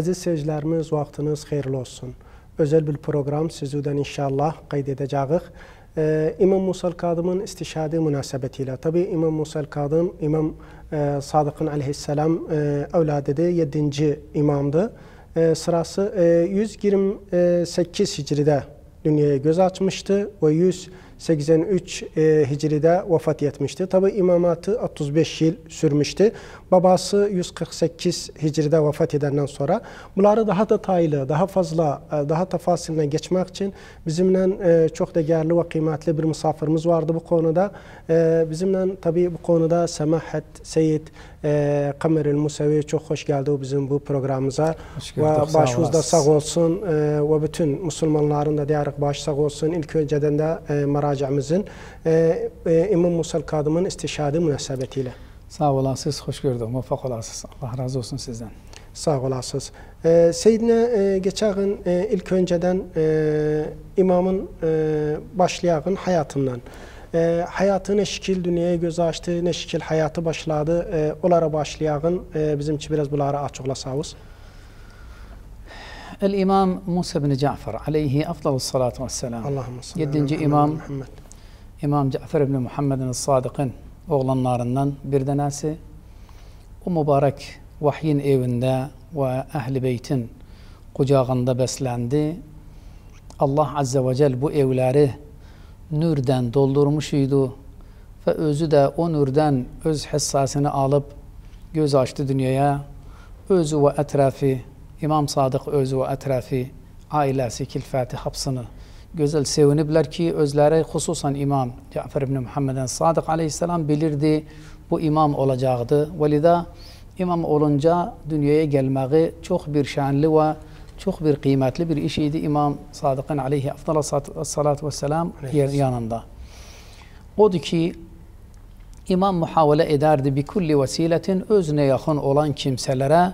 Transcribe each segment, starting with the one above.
Aziz seyircilerimiz, vaxtınız xeyirli olsun. Özel bir program sizden inşallah qeyd edəcəyik. İmam Musa'l Kadım'ın istişadə münasibətiyle. Tabi İmam Musa'l Kadım, İmam Sadık'ın aleyhisselam evladıdır, 7. imamdır. Sırası 128 hicridə dünyaya göz açmıştı ve 183 hicridə vefat etmişti. Tabi imamatı 35 yıl sürmüştü. Babası 148 hicridə vefat edəndən sonra bunları daha detaylı, daha fazla, daha tafasiline geçmek için bizimle çok değerli ve kıymetli bir misafirimiz vardı bu konuda. Bizimle tabi bu konuda Semahat Seyyid Kamerül Musevi çok hoş geldi bizim bu programımıza. Ve başımız da sağ olsun ve bütün Müslümanların da diyarık baş sağ olsun. İlk önceden de məracimizin İmam Musa'l Kadım'ın istişadə münasibətiyle. Sağ olasınız, hoş gördük, muvaffaq olasınız. Allah razı olsun sizden. Sağ olasınız. Seyyidine geçen ilk önceden imamın başlayağın hayatından. Hayatı ne şekil dünyaya göz açtı, ne şekil hayatı başladı, onlara başlayağın bizim için biraz bunları açıqlasağız. الإمام موسى بن جعفر عليه أفضل الصلاة والسلام yedinci imam İmam Cafer ibn Muhammed'in Sadık'ın oğlanlarından bir tanesi. O mübarek vahyin evinde ve Ehl-i Beyt'in kucağında beslendi. Allah Azze ve Celle bu evleri nürden doldurmuşuydu ve özü de o nürden öz hissasını alıp göz açtı dünyaya. Özü ve etrafı, İmam Sadık özü ve etrafı, ailesi, kilfeti, hapsını güzel sevinibler ki özleri, hususan İmam Cafer ibn Muhammed'in Sadık aleyhisselam bilirdi bu imam olacaktı. Velida imam olunca dünyaya gelmeyi çok bir şanlı ve çok bir kıymetli bir iş idi İmam Sadık'ın aleyhi afdalussalatu vesselam yanında. Odur ki imam muhavele ederdi bi kulli vesiletin özüne yakın olan kimselere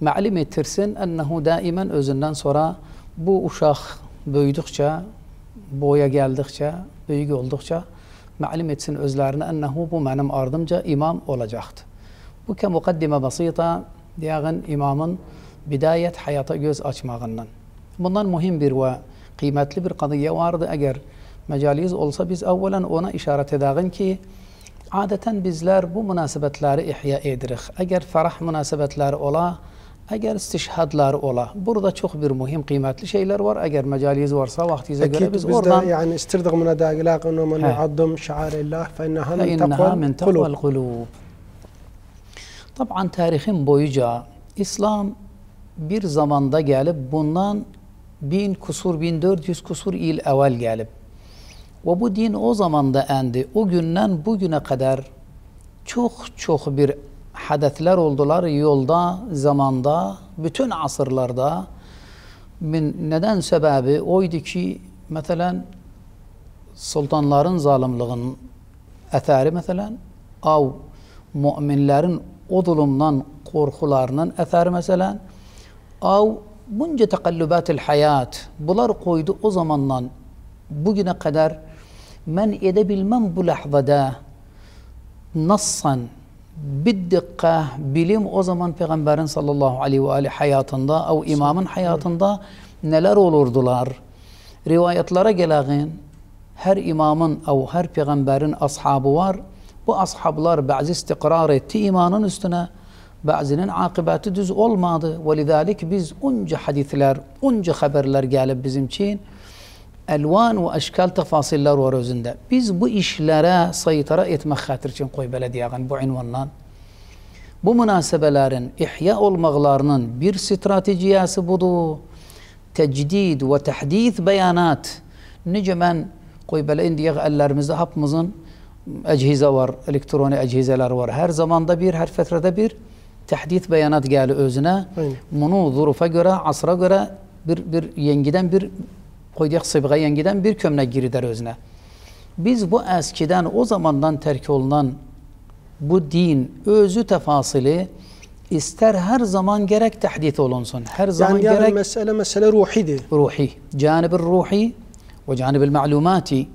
ma'lim ettirsin ennehu daimen özünden sonra bu uşaq böyüdükçe, boya geldikçe, büyük oldukça ma'lim etsin özlerine ennehu bu benim ardımca imam olacaktı. Bu ki mukaddime basita diyen imamın bidayet hayata göz açmağından. Bundan mühim bir ve kıymetli bir kadıya vardı. Eğer mecaliz olsa biz evvelen ona işaret edelim ki adeten bizler bu münasebetleri ihya edirik. Eğer ferah münasebetleri ola, eğer istişhadlar ola. Burada çok bir mühim, kıymetli şeyler var. Eğer mecaliz varsa vaktinize göre biz oradan... yani istirdik muna dağilâkın ve men yu'addum şa'arillah fe inneha min takvel kulub. Taban tarihin boyuca İslam bir zamanda gelip bundan 1400 kusur il evvel gelip ve bu din o zamanda endi. O günden bugüne kadar çok bir hadetler oldular yolda, zamanda, bütün asırlarda. Neden sebebi oydu ki mesela sultanların zalimliğinin etheri mesela av müminlerin o zulümden korkularının etheri mesela av bunca tekallübatil hayat bunlar koydu o zamandan bugüne kadar men edebilmem bu lahzada nassan biddikka bilim o zaman Peygamberin sallallahu aleyhi ve aleyhi hayatında ev imamın hayatında neler olurdular. Rivayetlere gelen her imamın ev her Peygamberin ashabı var. Bu ashablar bazı istikrar etti imanın üstüne. Bazının akıbeti düz olmadı. Ve lidalik biz onca hadisler, onca haberler gelip bizim için elvan ve eşkal tefasiller var özünde. Biz bu işlere saytara etmek hatır için koy belediyeğin bu ünvanla. Bu münasebelerin ihya olmalarının bir stratejiyası budur. Tecdid ve tehdith beyanat. Nice ben koy beleyin diye ellerimizde hapımızın echize var, elektronik echizeler var. Her zamanda bir, her fetrede bir tehdith beyanat geldi özüne. Aynen. Bunu zurufa göre, asra göre bir yengiden bir koyduk sıbğa yengiden bir kömnek girider özüne. Biz bu eskiden o zamandan terk olunan bu din özü tefasili ister her zaman gerek tehdit olunsun. Her zaman yani gerek mesele ruhidir. Ruhi. Canibir ruhi ve canibil ma'lumati.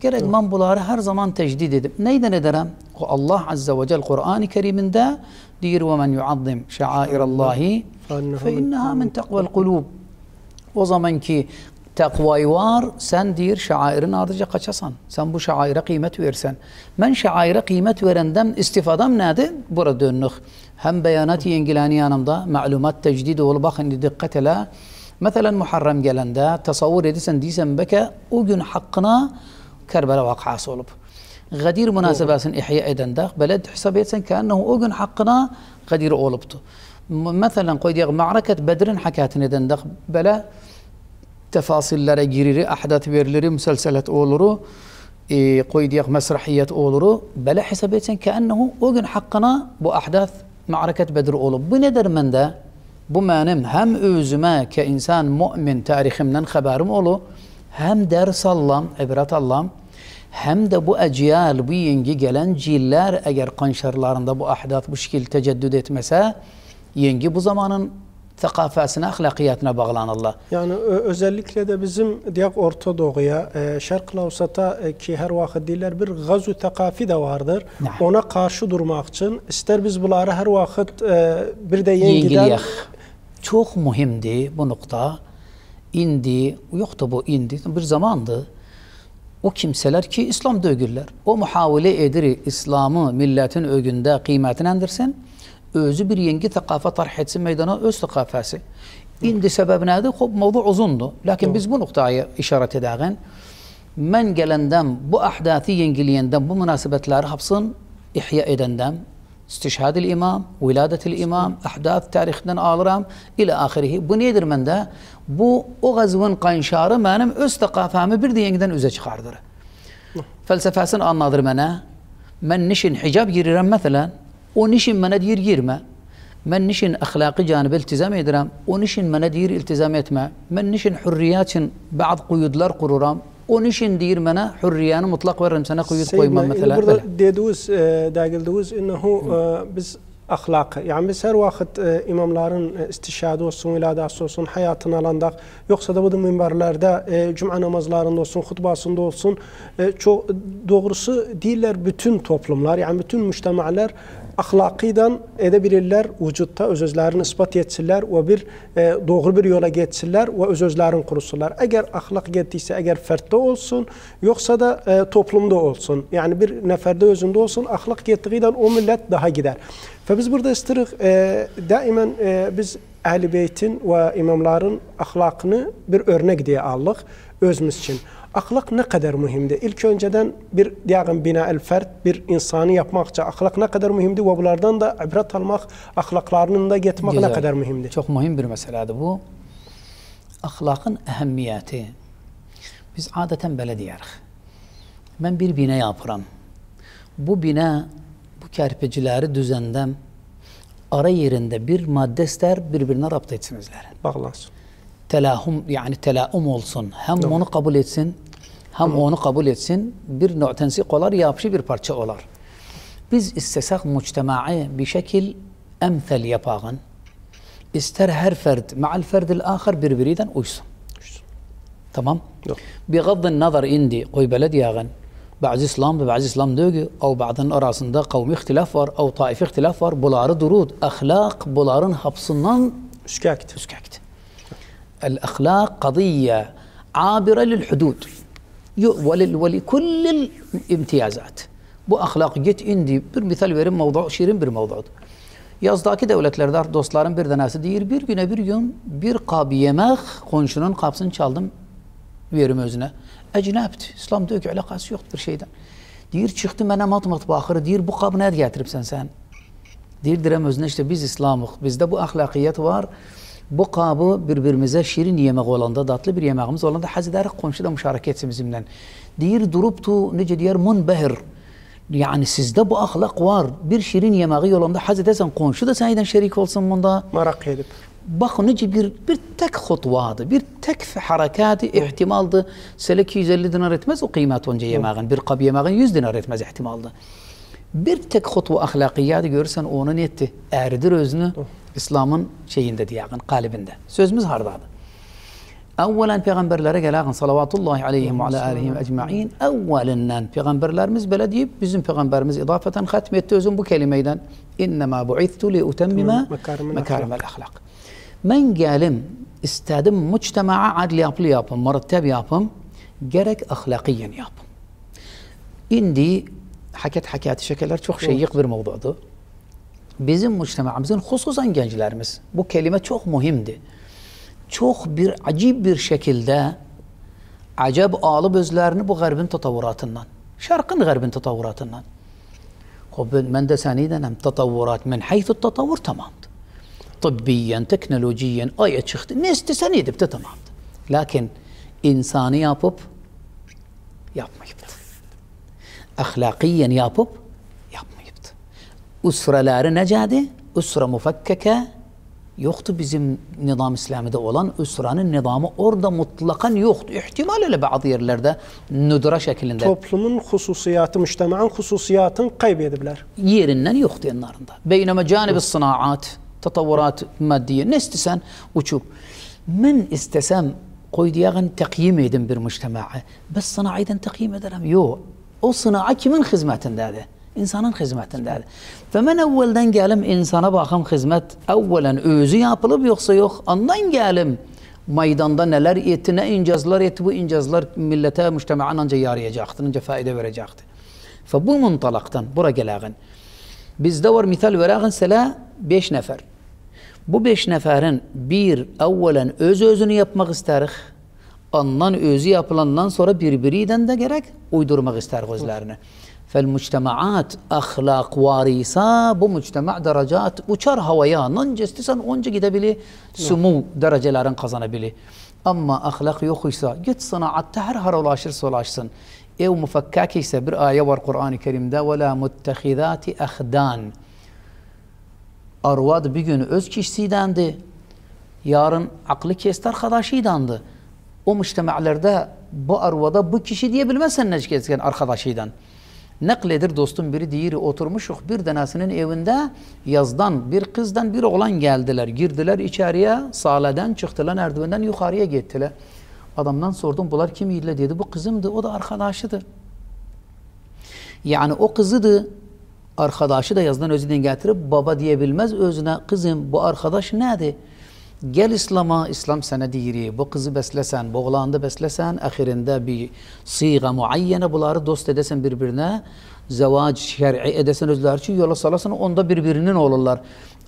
Gerek ben bunları her zaman tecdid edip. Neyden ederim? Allah Azze ve Celle Kur'an-ı Kerim'inde diyor ve men yu'azzim şa'airallahi فإنها من تقوى القلوب. O zamanki takvayı var, sen diğer şairin ardıca kaçasan. Sen bu şaire kıymet versen. Ben şaire kıymet verenden istifadam nedir? Burada döndük. Hem beyanat yengilani yanımda, malumat tecdidi ol, bakın dikkatele. Mesela Muharrem gelende, tasavvur edilsen, deysen beke, o gün hakkına Kerbela vakası olup. Gadir münasebesini ihya edende, beled hesap etsen, keannehu o gün hakkına gadir oluptu. Mesela koyduk, mağaraket Bedir'in hakatini edende, bele, tefasillere giriri, ahdat verileri, müselselet oluru, koyduk, mesrahiyet oluru, bele hesap etsen, keannehu o gün hakkına bu ahdat mağaraket Bedir olup. Bu nedir mende? Bu mənim həm özümə ki insan mümin tariximdən xəbərim olu, həm dərs alam, ibrət alam, həm də bu əcyal, bu yengi gələn cillər əgər qanşarlarında bu ahdat bu şəkil təcəddüd etməsə, yengi bu zamanın thəqafəsinə, əxlaqiyyətinə bağlanırlar. Yəni özəlliklə də bizim deyək Orta Doğuya, Şərq Avsata ki hər vaxt deyirlər bir qazü thəqafi də vardır. Ona qarşı durmaq üçün istər biz bunları hər vaxt bir də yengiləyək. Çok mühimdi bu nokta. İndi, yoktu bu indi, bir zamandı. O kimseler ki İslam dövgürler. O muhavile edir İslam'ı milletin ögünde kıymetinendirsin. Özü bir yengi tekafa tarih etsin meydana öz tekafası. İndi sebep nedir? Mevzu uzundu. Lakin biz bu noktaya işaret edelim. Men gelenden, bu ahdati yengiliyenden, bu münasebetleri hapsın ihya edenden. İstişhad imam, viladet imam, ahdat tarihden alıram ile ahirihi. Bu nedir mende? Bu o gazvın kanşarı benim öz tekafamı bir diyenden üze çıkardır. Felsefesini anladır bana. Ben nişin hicab girirem mesela. O nişin bana deyir girme. Ben nişin ahlaki canıbı iltizam edirem. O nişin bana deyir iltizam etme. Ben nişin hürriyat için bazı kuyudlar kururam. O nişin deyir bana hürriyanı mutlak veririm sana kuyut koymam mesela. Burada dediğiniz, biz ahlakı, yani biz her vakit imamların istişadı olsun, iladası olsun, hayatını alandak, yoksa da bu da minberlerde, cuma namazlarında olsun, hutbasında olsun, çok doğrusu değiller bütün toplumlar, yani bütün müştemalar ahlakiden edebilirler, vücutta özözlerini ispat etsinler ve bir doğru bir yola geçsinler ve özözlerini kurusunlar. Eğer ahlak geldiyse, eğer fertte olsun, yoksa da toplumda olsun. Yani bir neferde özünde olsun, ahlak geldiğinden o millet daha gider. Ve biz burada istirik, daimen biz Ehl-i Beyt'in ve imamların ahlakını bir örnek diye aldık özümüz için. Ahlak ne kadar mühimdi? İlk önceden bir diyelim bina el fert, bir insanı yapmakça ahlak ne kadar mühimdi ve bunlardan da ibret almak, ahlaklarının da getmek ne kadar mühimdi? Çok mühim bir meseledir bu. Ahlakın ehemmiyeti. Biz adeten böyle diyoruz. Ben bir bina yapıram. Bu bina, bu kerpicileri düzendem, ara yerinde bir madde ister, birbirine rapt etsinizler. Bağlansın. Telahum, yani telaum olsun. Hem onu kabul etsin, hem onu kabul etsin. Bir növ tensik olar, yapışı bir parça olar. Biz istesak müctema'i bir şekil emthel yapağın. İster her ferd, ma'al ferdil ahar birbirinden uysun. Tamam? Bir gaddın nazar indi, koy beled yağın. Bazı İslam ve bazı İslam dövgü, o bazının arasında kavmi ihtilaf var, o taif ihtilaf var. Bunları durud, ahlak bunların hapsından üskekti. الأخلاق قضية عابرة للحدود ولكل الامتيازات. Bu ahlak git indi. Bir misal verin, mevzu şirin bir mevzudur. Yazdaki devletlerde dostların bir tanesi deyir, bir güne bir gün bir kab yemek, konşunun kapısını çaldım, verim özüne. Ecnabdi, İslam diyor ki alakası yok bir şeyden. Deyir çıktı bana matmat bakır, deyir bu kabı nerede getiripsen sen? Deyir direm özüne işte biz İslam'ık, bizde bu ahlakiyet var. Bu kabı birbirimize şirin yemek olanda, tatlı bir yemeğimiz olanda haz ederek komşuda müşareke etsin bizimle. Deyir duruptu, nece diyer, munbehir. Yani sizde bu ahlak var. Bir şirin yemeği olanda haz edersen komşu da senden şerik olsun bunda. Merak edip. Bak nece bir tek hutvadı, bir tek harekatı ihtimaldı. Selek 150 dinar etmez o kıymet onca yemeğin. Bir kabı yemeğin 100 dinar etmez ihtimaldı. Bir tek hutva ahlakiyatı görürsen onun etti. Erdir özünü. İslam'ın şeyinde diyağın, kalibinde. Sözümüz hardadır. Evvelen peygamberlere gelağın salavatullahi aleyhim ve aleyhim ecma'in. Evvelinden peygamberlerimiz böyle deyip bizim peygamberimiz idafeten hatmetti özün bu kelimeyden. İnnemâ bu'ittu li utemmime mekarimel ahlak. Ben geldim, istedim mujtema'a adli yapın, mürteb yapın, gerek ahlakiyen yapın. İndi hakat şekeler çok şeyyik bir mevzudur. Bizim mujtema'ımızın, hususan gençlerimiz, bu kelime çok mühimdi. Çok bir acib bir şekilde acab alıp özlerini bu garbin tatavvuratından, şarkın garbin tatavvuratından. Ben de saniyedenim, tatavvurat men haythu tatavvur tamamdı. Tıbbiyen, teknolojiyen, aya çıktı, ne istesen edip de tamamdı. Lakin insani yapıp, yapmayıptı. Ahlakiyen yapıp, yapmayıptı. Usraları necadi? Usra mufakkeke yoktu bizim nizam İslam'da olan üsranın nizamı orada mutlakan yoktu. İhtimal öyle bazı yerlerde nüdra şeklinde. Toplumun hususiyatı, müştema'ın hususiyatını kaybedebilirler. Yerinden yoktu yanlarında. Beyneme canib-i sınaat, tatavvurat maddiye ne istesen uçup. Men istesem koydiyağın tekyim edin bir müştema'a. Bes sınayiden tekyim ederim. Yok. O sına'a kimin hizmetindedir? İnsanın hizmetindedir. Femen evvelden gelim insana bakım hizmet evvelen özü yapılıp yoksa yok. Ondan gelim meydanda neler etti, ne incazlar etti, bu incazlar millete, müştema'an anca yarayacaktı, anca faide verecekti. Fe bu muntalaktan, bura gelağın. Bizde var misal verağın sela 5 nefer. Bu 5 neferin bir evvelen özünü yapmak isterik. Ondan özü yapılandan sonra birbirinden de gerek uydurmak isterik özlerini. فالمجتمعات أخلاق وارثة بمجتمع درجات uçar havaya nanca istesen onca gidebilir sumu derecelerin kazanabilir. Ama ahlak yoksa git sanaatta her ulaşırsa ulaşsın. Ev mufakkak ise bir ayet var Kur'an-ı Kerim'de وَلَا مُتَّخِذَاتِ اَخْدَانِ Arvad bir gün öz kişisiydendi. Yarın aklı kestar arkadaşıydandı. O müştemalarda bu arvada bu kişi diyebilmezsen ne kesken arkadaşıydan. Nakledir dostum biri diğeri oturmuşuk bir denasının evinde yazdan bir kızdan bir oğlan geldiler. Girdiler içeriye saladan çıktılar merdivenden yukarıya gittiler. Adamdan sordum bunlar kim yediler dedi bu kızımdı o da arkadaşıdı. Yani o kızıdı arkadaşı da yazdan özünden getirip baba diyebilmez özüne kızım bu arkadaş neydi? Gel İslam'a, İslam sana diri, bu kızı beslesen, bu oğlanı beslesen, ahirinde bir siga muayyene bunları dost edesen birbirine, zevac şer'i edesen özler için yola salasın, onda birbirinin olurlar.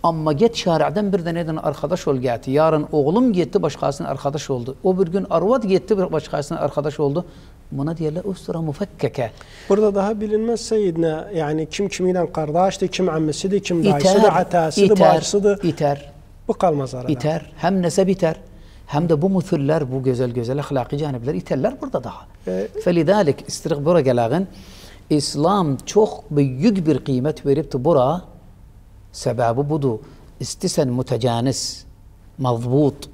Ama git şari'den bir de neden arkadaş ol geldi. Yarın oğlum gitti, başkasının arkadaş oldu. O bir gün arvad gitti, başkasının arkadaş oldu. Buna diyorlar, usra mufakkeke. Burada daha bilinmez Seyyidina, yani kim kimiyle kardeşti, kim ammesidir, kim dayısıdır, atasıdır, bacısıdır. İter. Bu kalmaz arada. İter. Hem nesep iter. Hem de bu müthüller, bu güzel güzel ahlaki canibler iterler burada daha. Felidalik istiğbara gelağın İslam çok büyük bir kıymet verip bura sebebi budu. İstisen mütecanis, mazbut,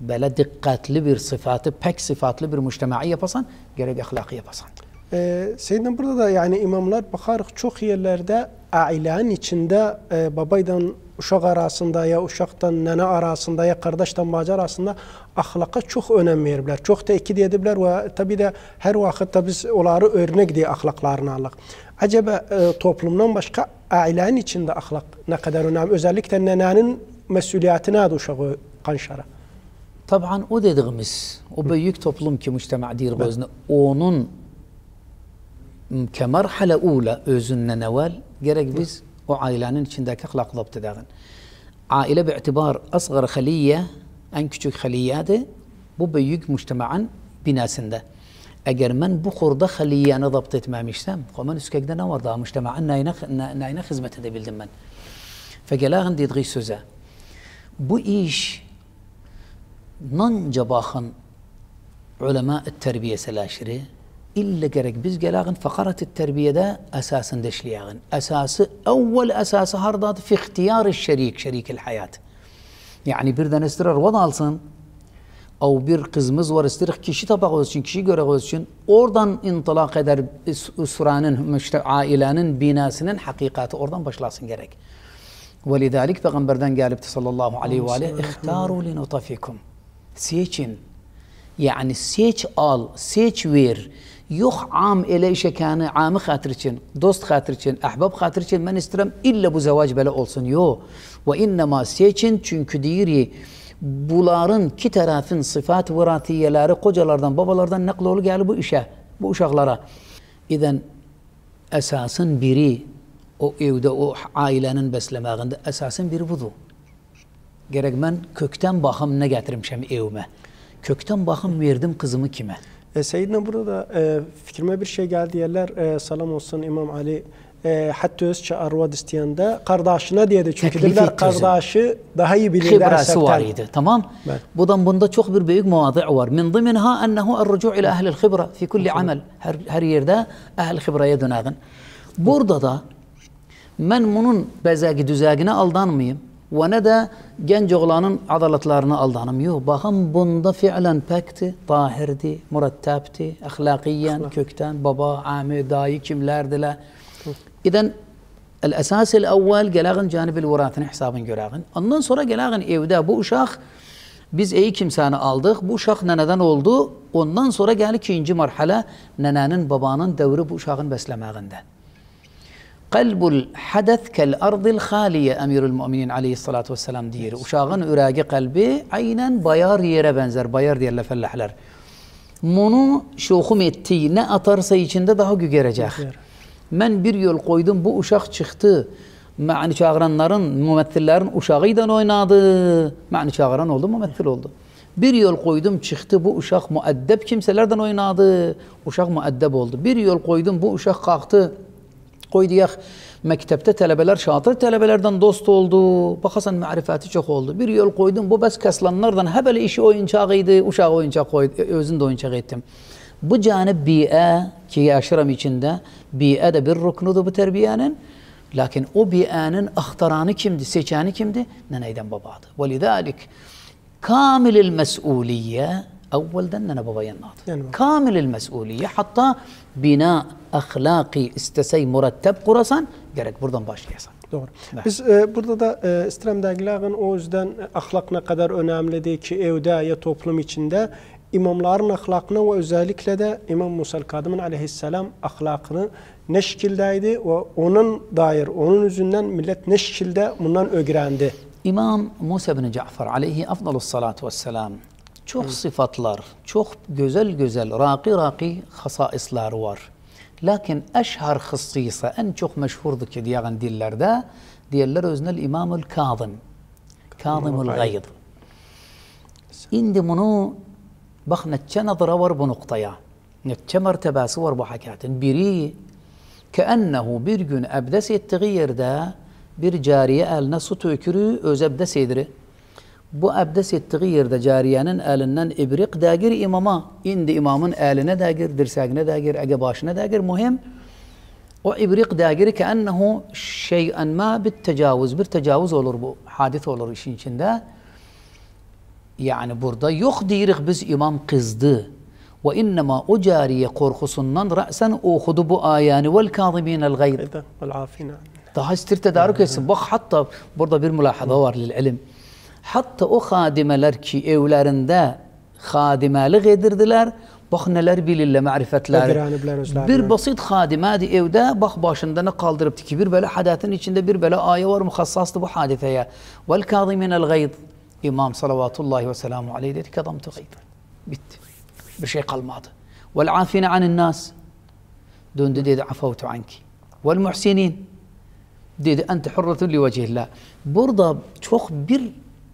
böyle dikkatli bir sıfatı, pek sıfatlı bir müştemai yapasan, gerek ahlaki yapasan. Seyyidina burada da yani imamlar bakarız çok yerlerde ailenin içinde babaydan uşak arasında ya uşaktan nene arasında ya kardeşten bacı arasında ahlaka çok önem verirler. Çok tekit edirler ve tabi de her vakitte biz onları örnek diye ahlaklarını alırız. Acaba toplumdan başka ailenin içinde ahlak ne kadar önemli? Özellikle nenenin mesuliyeti nedir uşağı kanşara? Tabii o dediğimiz, o büyük toplum ki müştema deyir gözüne, onun kemerhale ula özünden evvel gerek biz o ailenin içindeki ahlak zapt edelim. Aile bi'tibar asgar haliye, en küçük haliyede bu büyük müştema'ın binasında. Eğer ben bu kurda haliyeni zapt etmemişsem, ben üskekde ne var daha müştema'ın neyine hizmet edebildim ben? Fegelağın dediği söze, bu iş nanca bakın ulema-i terbiye selaşiri, İlla gerek biz gelağın fakarat-ı terbiyede esasını deşliyağın. Esası, evvel esası hardadı fi ihtiyar-ı şerik, şerik-i hayat. Yani birden istirar vad alsın, av bir kızımız var istirik kişi tabak olsun için, kişi göre olsun için, oradan intilak eder usranın, ailenin binasının hakikati, oradan başlasın gerek. Ve lidalik Peygamber'den gelip sallallahu aleyhi ve aleyhi, ihtaru li nutafikum. Seçin, yani seç al, seç ver. Yok am ele işekane, amı hatır için, dost hatır için, ahbab hatır için ben isterim illa bu zevac böyle olsun. Yo. Ve innema seçin çünkü diri Bunların iki tarafın sıfat vıratiyeleri kocalardan, babalardan nakloğlu geldi bu işe, bu uşaklara. İden esasın biri, o evde, o ailenin beslemağında esasın biri budur. Gerek ben kökten bakım ne getirmişim evime. Kökten bakım verdim kızımı kime? Seyyidine burada fikrime bir şey geldi yerler. Salam olsun İmam Ali. Hatta özçe arvad isteyende kardeşine diye de çünkü dediler kardeşi daha iyi bilirler. Kıbrası var idi. Tamam. Evet. Bunda çok bir büyük muvadı var. Min dıminha ennehu el-rucu ile ehl-i khibra fi kulli amel. Her yerde ehl-i khibraya dönağın. Burada da ben bunun bezagi düzagine aldanmayayım. Ve ne de genç oğlanın adaletlarına aldanım. Yok, bakın bunda fiilen pekti, tahirdi, mürettebti, ahlakiyen, kökten, baba, ami, dayı kimlerdiler. İden, el-esas-ül evvel gelağın canib-ül vuratine hesabını görağın. Ondan sonra gelağın evde bu uşak, biz iyi kimseni aldık, bu uşak neneden oldu. Ondan sonra geldi ikinci marhala, nenenin, babanın devri bu uşağın beslemeğinde. Kalbul hadeth kel ardil haliye emirül müminin aleyhissalatu vesselam diyor. Uşağın üragi kalbi aynen bayar yere benzer. Bayar diyorlar fellahlar. Bunu şokum ettiği ne atarsa içinde daha gügerecek. Ben bir yol koydum bu uşak çıktı. Ma'ni çağıranların, mümethillerin uşağıyla oynadı. Ma'ni çağıran oldu, mümethil oldu. Bir yol koydum çıktı bu uşak muaddeb kimselerden oynadı. Uşak muaddeb oldu. Bir yol koydum bu uşak kalktı. Koyduyak mektepte tələbələr, şatır tələbələrdən dost oldu. Baxasan, mərifəti çox oldu. Bir yol koydum, bu bəs kəslanlardan həbəli işi oyuncağı idi, uşağı oyuncağı koydu, özünü də oyuncağı etdim. Bu canib bi'ə ki yaşıram içində, bi'ə də bir rüknudur bu tərbiyyənin. Lakin o bi'ənin axtaranı kimdir, seçəni kimdir? Nənəydən babadır. Və lidəlik, kamilil məsuliyyə, əvvəldən nənə babayan adı. Kamilil məsuliyyə, hatta bina, ahlaki istesey mürettep kurasan gerek buradan başlayasan. Doğru. Evet. Biz burada da İslam dergilerinin o yüzden ahlak ne kadar önemlidir ki evde ya toplum içinde imamların ahlakını ve özellikle de İmam Musa'l Kadım'ın aleyhisselam ahlakını ne şekildeydi ve onun dair, onun yüzünden millet ne şekilde bundan öğrendi. İmam Musa bin Ca'far aleyhi afdalus salatu vesselam çok sıfatlar, çok güzel, raki hasaisler var. Lakin eşhar hıssıysa, en çok meşhurdur ki diyen dillerde, diğerler öznel İmam-ül Kazım. Kazım-ül Gayd. İndi bunu, bak netçe nazara var bu noktaya. Netçe mertebası var bu hakikatin. Biri, keennehu bir gün abdes ettiği yerde, bir cariye eline su tökürü, öz abdes ediri. Bu abdes ettiği yerde cariyenin elinden ibrik dagir imama. İndi imamın eline dagir, dirsağına dagir, ege başına dagir. Mühim o ibrik dagiri ki ennehu şey'en ma bit tecavüz. Bir tecavüz olur bu. Hadis olur işin içinde. Yani burada yok diyirik biz imam kızdı. Ve innema o cariye korkusundan ra'sen okudu bu ayani vel kâzimînel gayb. Daha istir tedarük etsin. Bak hatta burada bir mülahaza var lil ilim. Hatta o hadimeler ki evlerinde hadimelik edirdiler, bak neler bilirler, marifetler. Bir basit hadimedi evde, bak başında ne kaldırıptı ki bir böyle hadetin içinde bir böyle ayet var, muhassastı bu hadiseye. Vel kâziminel gayb. İmam salavatullahi ve selamu aleyh dedi ki adamtı gayb. Bitti. Bir şey kalmadı. Vel afine anil nas. Döndü dedi afavtu anki. Vel muhsinin. Dedi ente hurretun li vecihillah. Burada çok bir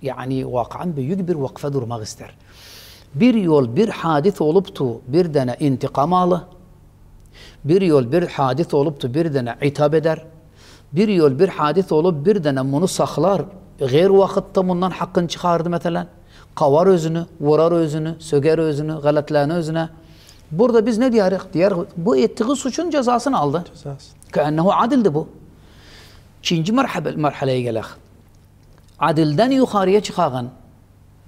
yani vakaan büyük bir vakfe durmak ister. Bir yol bir hadis oluptu bir tane intikam alır. Bir yol bir hadis oluptu bir tane hitap eder. Bir yol bir hadis olup bir tane bunu saklar. Gayr vakitte bundan hakkını çıkardı mesela. Kavar özünü, vurar özünü, söger özünü, galatlan özüne. Burada biz ne diyoruz? Bu ettiği suçun cezasını aldı. Keennehu adildi bu. İkinci merhaleye gelek. Adilden yukarıya çıkan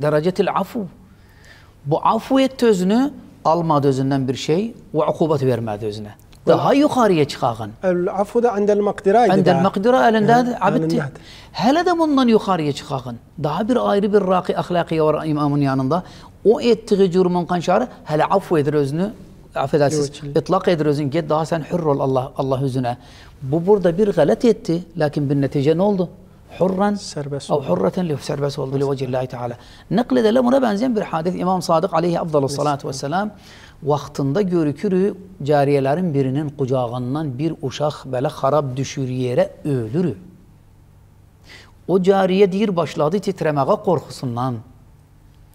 derecetil afu. Bu afu etti özünü, almadı özünden bir şey ve akubet vermedi özüne. Daha yukarıya çıkan. Afu da andel makdiraydı. Andel makdira elinde abitti. Hele de bundan yukarıya çıkan. Daha bir ayrı bir raki ahlakiye var imamın yanında. O ettiği cürmün kanşarı hele afu edir özünü. Affedersiniz. İtlak edir özünü. Get daha sen hür ol Allah üzüne. Bu burada bir galet etti. Lakin bir netice ne oldu? حرا أو حرة سربس والله لوجه الله تعالى. Nakledele buna benzeyen bir hadis İmam Sadık aleyhi afdalu salatu vesselam vaktinde görükürü cariyelerin birinin kucağından bir uşak böyle harap düşür yere ölürü. O cariye deyir başladı titremeye korkusundan.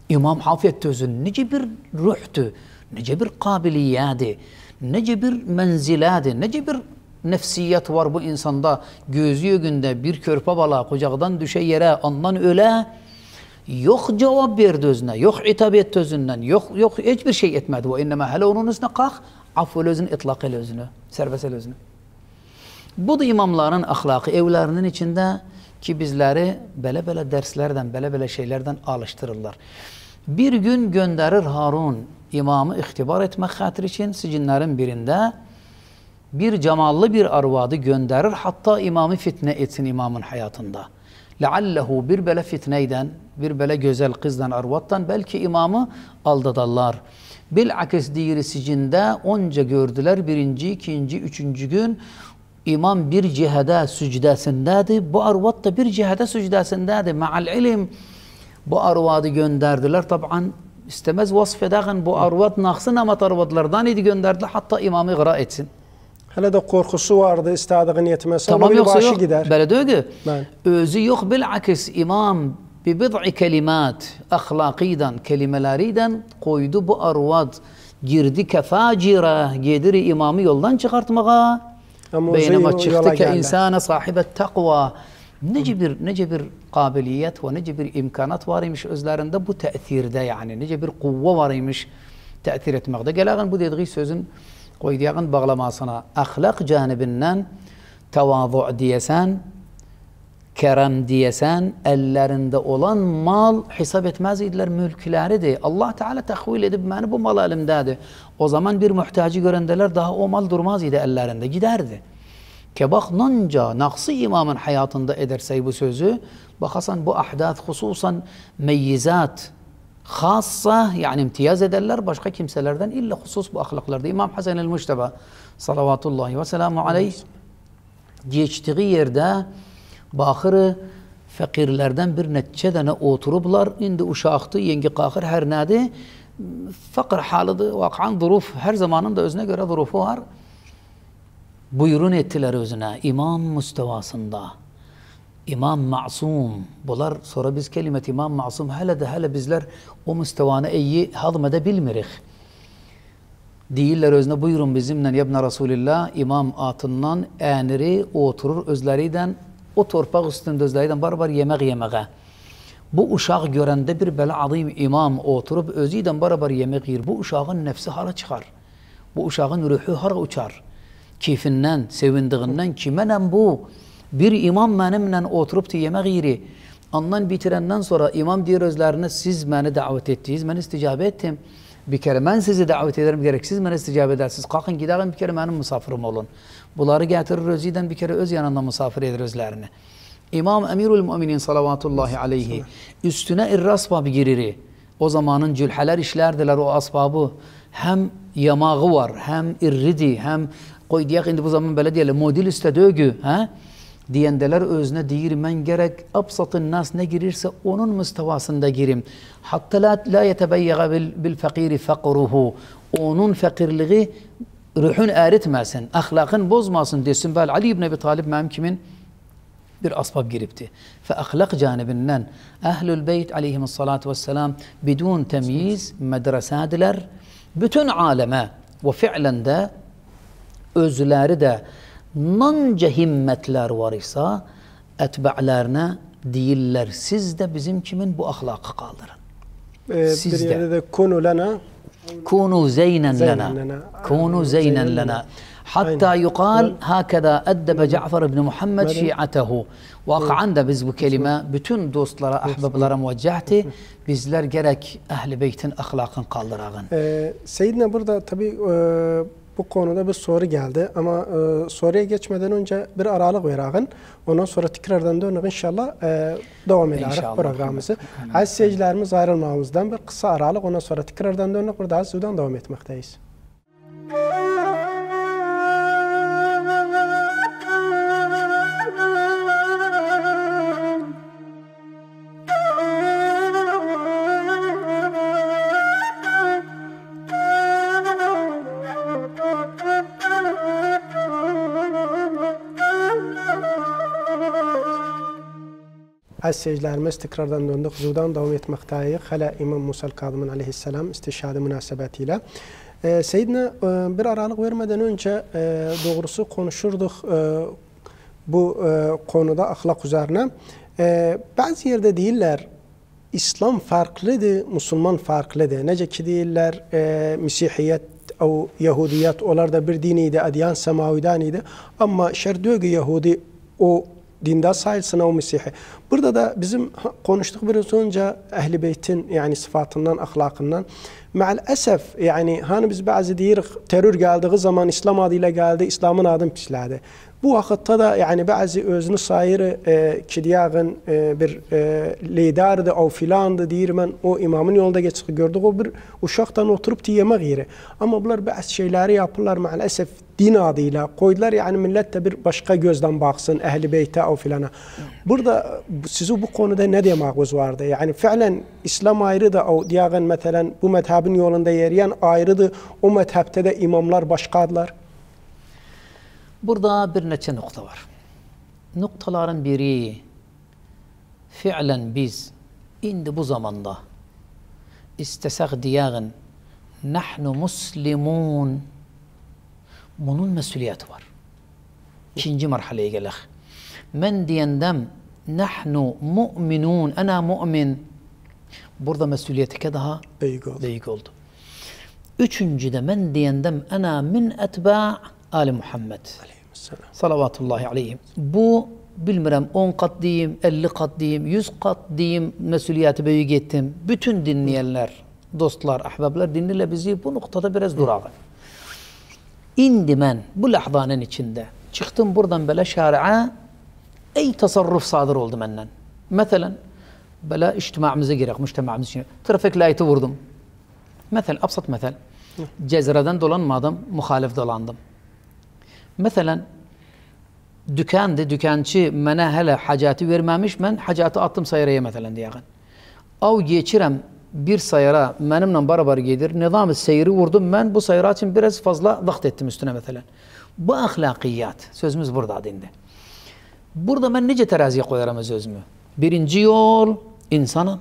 İmam Hafiyet Tözün nece bir ruhtu, nece bir kabiliyedi, nece bir menziledi, nece bir nefsiyet var bu insanda. Gözü günde bir körpe bala kucağdan düşe yere ondan öle. Yok cevap verdi özüne, yok hitap etti özünden, yok hiçbir şey etmedi. O innema hele onun üstüne kalk, affol özünü, itlak el özünü, serbest el özünü. Bu da imamların ahlakı evlerinin içinde ki bizleri böyle derslerden, böyle şeylerden alıştırırlar. Bir gün gönderir Harun imamı ihtibar etmek hatır için sicinlerin birinde bir cemallı bir arvadı gönderir, hatta imamı fitne etsin imamın hayatında. لَعَلَّهُ bir böyle fitneyden, bir böyle güzel kızdan, arvattan belki imamı aldadarlar. Bilakis diğeri sicinde onca gördüler, birinci, ikinci, üçüncü gün imam bir cihada sücdesindeydi, bu arvat da bir cihada sücdesindeydi. Ma'al ilim bu arvadı gönderdiler. Taban istemez vasfedağın bu arvat naksın ama arvatlardan idi gönderdiler, hatta imamı gıra etsin. Hele de korkusu vardı, istediğini yetmez. Tamam yoksa yok. Gider. Böyle diyor ki, özü yok bilakis imam bir bid'i kelimat, ahlakiden, kelimeleriden koydu bu arvat. Girdi kefacira, gedir imamı yoldan çıkartmaya. Beynama çıktı ki insana sahibet takva. Nece bir kabiliyet ve nece bir imkanat var imiş özlerinde bu te'thirde yani. Nece bir kuvve var imiş te'thir etmekte. Gelağın bu dediği sözün koyduğun bağlamasına ahlak canibinden tevazu diyesen, kerem diyesen, ellerinde olan mal hesap etmez idiler, mülkleridir. Allah Teala tahvil edip beni bu mal elimdedir. O zaman bir muhtacı görendeler daha o mal durmaz idi ellerinde, giderdi. Ki bak nonca naksı imamın hayatında edersey bu sözü, bakasan bu ahdat, hususan meyyizat, khassa yani imtiyaz ederler başka kimselerden illa husus bu ahlaklarda. İmam Hasan el-Mujtaba salavatullahi ve selamu aleyh geçtiği yerde bakırı fakirlerden bir netçe dene oturublar. İndi uşaktı, yengi kakır her neydi. Fakir halıdı, vakan zuruf, her zamanın da özüne göre zurufu var. Buyurun ettiler özüne, imam müstevasında. İmam masum. Bunlar sonra biz kelimet imam masum hele bizler o müstevana iyi hazmede bilmirik. Değiller özüne buyurun bizimle yabna Resulillah imam atından eniri oturur özleriden o torpaq üstünde özlerden bar yemek yemeğe. Bu uşak görende bir bela azim imam oturup özüden bar yemek yer. Bu uşağın nefsi hara çıkar. Bu uşağın ruhu hara uçar. Keyfinden, sevindiğinden kimenen bu? Bir imam benimle oturup da yemek yeri. Ondan bitirenden sonra imam diğer özlerine siz beni davet ettiniz, ben isticab ettim. Bir kere ben sizi davet ederim, gereksiz beni isticab edersiniz. Kalkın gidelim bir kere benim misafirim olun. Bunları getirir özüden bir kere öz yanında misafir eder özlerini. İmam Emirül Müminin salavatullahi aleyhi üstüne irri asbabı giriri. O zamanın cülheler işlerdiler o asbabı. Hem yamağı var, hem irridi, hem koy diyelim şimdi bu zaman böyle diyelim modül üstte dögü. He? Diyendeler özüne deyir ben gerek absatın nas ne girirse onun müstevasında girim. Hatta la yetebeyyeğe bil fakiri fakruhu. Onun fakirliği ruhun eritmesin, ahlakın bozmasın desin. Bel Ali ibn Ebi Talib mem kimin bir asbab giripti. Fe ahlak canibinden ehlül beyt aleyhimussalatu vesselam bidun temyiz medresadiler. Bütün aleme ve fiilen de özleri de nanca himmetler var ise etba'larına değiller. Siz de bizim kimin bu ahlakı kaldırın. Siz de kunu lana kunu zeynen lana kunu zeynen lana hatta yukal hakeda eddebe Ca'far ibn Muhammed şi'atehu. Vakıanda biz bu kelime bütün dostlara, ahbablara muvaccahti. Bizler gerek Ehl-i Beyt'in ahlakını kaldırağın. Seyyidine burada tabi bu konuda bir soru geldi ama soruya geçmeden önce bir aralık verağın. Ondan sonra tekrardan dönüp inşallah devam ederiz programımızı. Aziz seyircilerimiz ayrılmamızdan bir kısa aralık ondan sonra tekrardan dönüp burada Aziz'den devam etmekteyiz. Aziz seyircilerimiz, tekrardan döndük. Zudan devam etmekteyiz. Hala İmam Musa el-Kazım aleyhisselam istişhade münasebetiyle. Seyyidine bir aralık vermeden önce doğrusu konuşurduk bu konuda ahlak üzerine. Bazı yerde değiller, İslam farklıdır, Müslüman farklıdır. Nece ki değiller, Mesihiyet, Yahudiyet, onlar da bir diniydi, adyan semavidaniydi. Ama şerdögü Yahudi o dinde sayılsın o Mesih'i. Burada da bizim konuştuk biraz önce Ehl-i Beyt'in yani sıfatından, ahlakından. Maalesef yani hani biz bazı diyoruz terör geldiği zaman İslam adıyla geldi, İslam'ın adını pisledi. Bu vakitte da yani bazı özünü sayırı kidiyağın bir liderdi, o filandı diyelim, o imamın yolda geçtiği gördük, o bir uşaktan oturup yemek yeri. Ama bunlar bazı şeyleri yapırlar maalesef din adıyla koydular yani millet de bir başka gözden baksın Ehl-i Beyt'e o filana. Burada sizi bu konuda ne demağınız vardı? Yani fiilen İslam ayrı da o diyağın mesela bu mezhebin yolunda yeriyen ayrıdır, o mezhepte de imamlar başkadılar. Burada bir neçe nokta var. Noktaların biri, fiilen biz indi bu zamanda istesek diyağın nahnu muslimun, bunun mesuliyeti var. İkinci marhaleye gelek. Men diyendem nahnu mu'minun, ana mu'min. Burada mesuliyete daha büyük oldu. Üçüncü de men diyendem ana min etba' Ali Muhammed salavatullahi aleyhim. Bu bilmirəm 10 kat diyeyim, 50 kat diyeyim, 100 kat diyeyim, mesuliyeti büyük ettim. Bütün dinleyenler, dostlar, ahbablar dinlerle bizi bu noktada biraz durağı. İndi mən bu lahzanın içinde çıktım buradan belə şari'a ey tasarruf sadır oldu məndən. Məsələn, belə ictimağımıza girək, müştəmağımız için. Trafik layıtı vurdum. Məsəl, absat məsəl. Cezradan dolanmadım, muhalif dolandım. Məsələn, dükandı, dükançı mənə hələ hacatı verməmiş, mən hacatı attım sayaraya məsələn deyəqin. Av geçirəm bir sayara, mənimlə barabar gedir, nizam-ı seyri vurdum, mən bu sayara için biraz fazla vaxt ettim üstünə məsələn. Bu əxlaqiyyat, sözümüz buradadır indi. Burada mən necə təraziyə qoyaram öz özümü? Birinci yol, insanam.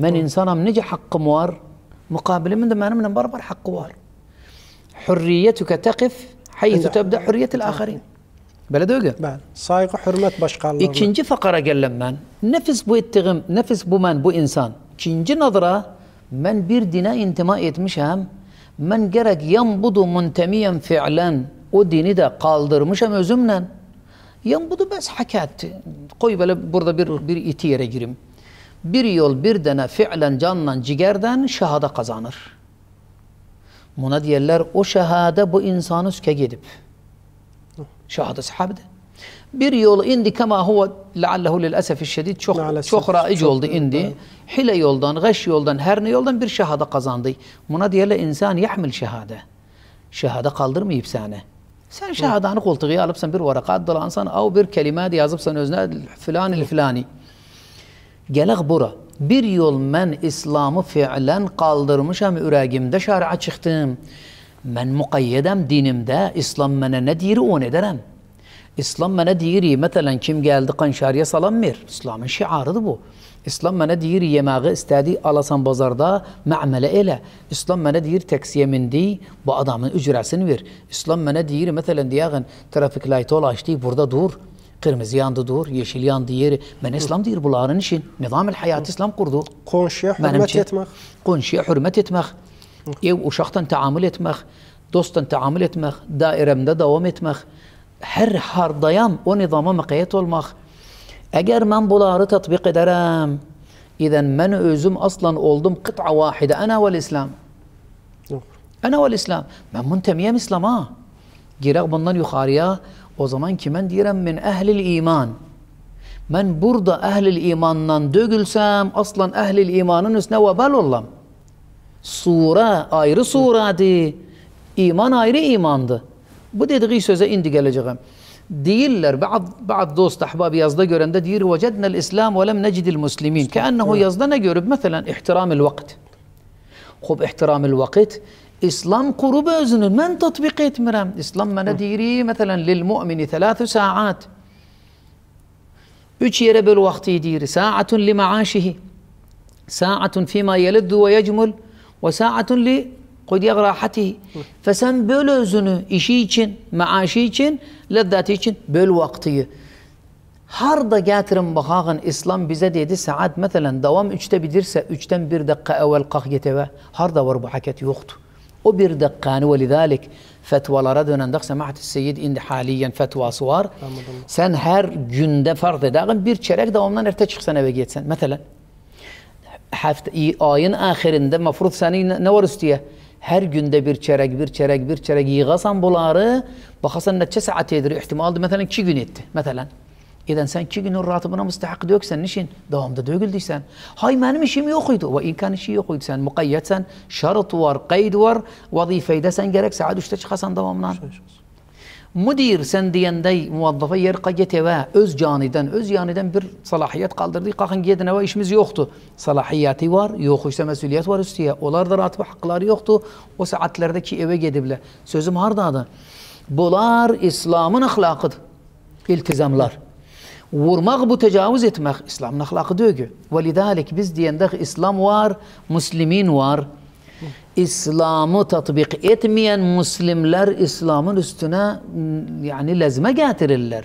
Mən insanam, necə haqqım var? Müqabilimin də mənimlə barabar haqqı var. Hürriyyətükə təqif حيث تبدأ حرية الآخرين. بلد وقع. بلد. صايغة حرمات باشقالله. إكينجي فقرة قال من نفس بو التغم نفس بو من بو إنسان. كينجي نظرة من بير دينا انتماء يتمشهم من قرق ينبض منتميا فعلا وديني دا قالدر مش مزمنا ينبض بس حكات قوي بلا برضا بير إتير يجرم بير يول بيردنا فعلا جانا جيجاردن شهادة قزانر. Buna deyirlər, o şəhədə bu insanı sükə gedib. Şəhədə səhabədir. Bir yol indi kəmə huvə ləalləhu lələsəfi şədid çox raic oldu indi. Hilə yoldan, qəş yoldan, hər nə yoldan bir şəhədə qazandı. Buna deyirlər, insan yəhmil şəhədə. Şəhədə qaldırmayıb səni. Sən şəhədəni qoltuqya alıbsan, bir varaqat dolansan, av bir kəlimət yazıbsan özünə filani. Gələq bura. Bir yol mən İslamı fiilən qaldırmışam ürəqimdə şəriə çıxdım. Mən müqeyyədəm dinimdə, İslam mənə nə deyir, o nə edərəm. İslam mənə deyir, məsələn, kim gəldi qanşariyə salam ver. İslamın şiarıdır bu. İslam mənə deyir, yeməği istədi, alasan bazarda məmələ elə. İslam mənə deyir, təksiyə mindi, bu adamın ücrəsini ver. İslam mənə deyir, məsələn, deyəqin, trafik laytı ol açdı, burada dur. Kırmızı yandı dur, yeşil yandı yeri. Ben İslam deyir bunların için. Nizam-ı hayat İslam kurdu. Konşuya hürmet etmek. Konşuya hürmet etmek. Ev uşaqdan taamül etmek. Dostdan taamül etmek. Dairemde devam etmek. Her hardayan o nizama mekayet olmak. Eğer ben bunları tatbik ederim, İzen ben özüm aslan oldum kıt'a vahide. Ana vel İslam. Ana vel İslam. Ben muntemiyem İslam'a. Girek bundan yukarıya. O zaman ki mən deyirəm min əhlil iman. Mən burada əhlil imandan dögülsəm, aslan əhlil imanın üstünə vəbəl olam. Sura ayrı suradır. İman ayrı imandır. Bu dediği sözə indi gələcəyəm. Deyirlər, bəzi dost, ahbab yazda görəndə deyir, vəcədnəl İslam və ləm nəcidil muslimin. Kəənnəhu yazda nə görüb? Məsələn, ihtiramil vaqt. Xub, ihtiramil vaqt. İslam qurub özünü, mən tatbiq etmirəm. İslam mənə deyir, məsələn, lil mü'mini 3 saat. üç yere böl vakti diri. Sa'atun li maaşihi. Sa'atun fîmâ yeleddu ve yecmul. Ve sa'atun li kudya rahatihi. Fesen böl özünü işi için, maaşı için, lezzeti için böl vaktiyi. Harda getirin bakağın İslam bize dedi saat mesela devam üçte bilirse üçten bir dakika evvel kalk geteve. Harda var bu hareket yoktu. O bir dakikanı ve lidalik fetvalara dönendek semahat-ı seyyid indi haliyen fetvası var. Sen her günde farz edağın bir çeyrek devamdan erte çıksan eve gitsen. Mesela ayın ahirinde mafrud seni ne var üstüye? Her günde bir çeyrek, bir çeyrek, bir çeyrek yığasan bunları bakasan netçe saat edir. İhtimaldi mesela 2 gün etti. Mesela. İden sen 2 günün ratibına müstahak döksen nişin? Devamda döküldüysen. Hay benim işim yokuydu. Ve imkan işi yokuydu. Sen mukayyetsen, şart var, kayd var, vazifeyde sen gerek saat 3'te çıkasan devamdan. Müdir sen diyendey muvazzafı yerka geteve öz caniden bir salahiyet kaldırdı. Kalkın gidin ve işimiz yoktu. Salahiyeti var, yok işte mesuliyet var üstüye. Onlar da rahatı hakları yoktu. O saatlerdeki eve gidebilir. Sözüm hardadı. Bunlar İslam'ın ahlakıdır. İltizamlar. Vurmak bu tecavüz etmek. İslam'ın ahlakı dögü. Ve lidalik biz diyendek İslam var, Müslümin var. İslam'ı tatbik etmeyen Müslümanlar İslam'ın üstüne yani lezme getirirler.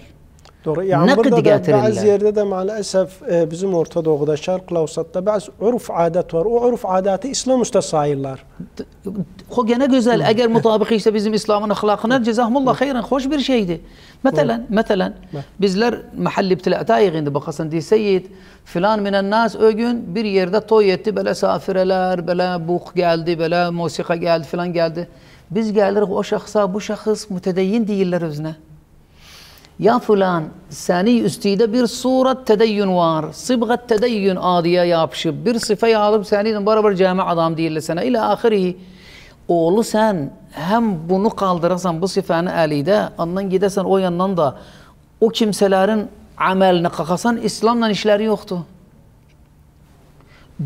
Doğru. Yani burada da bazı yerde de maalesef bizim Orta Doğu'da, Şark Avsat'ta bazı örf adet var. O örf adeti İslam üstüne sayırlar. O gene güzel. Eğer mutabık işte bizim İslam'ın ahlakına cezahmullah hayran. Hoş bir şeydi. Mesela bizler mahalli ibtilatayı gindi bakasın diye seyyid filan minen nas o gün bir yerde toy etti. Böyle safireler, böyle buh geldi, böyle musika geldi filan geldi. Biz gelir o şahsa bu şahıs mütedeyyin değiller özüne. Ya fulan, seni üstüde bir surat tedeyyün var, sıbgat tedeyyün adiye yapışıp, bir sıfayı alıp seninle beraber cami adam değiller sana, ila ahirihi. Oğlu sen, hem bunu kaldırırsan, bu sıfanı elide, ondan gidersen o yandan da, o kimselerin amelini kakasan, İslam'la işleri yoktu.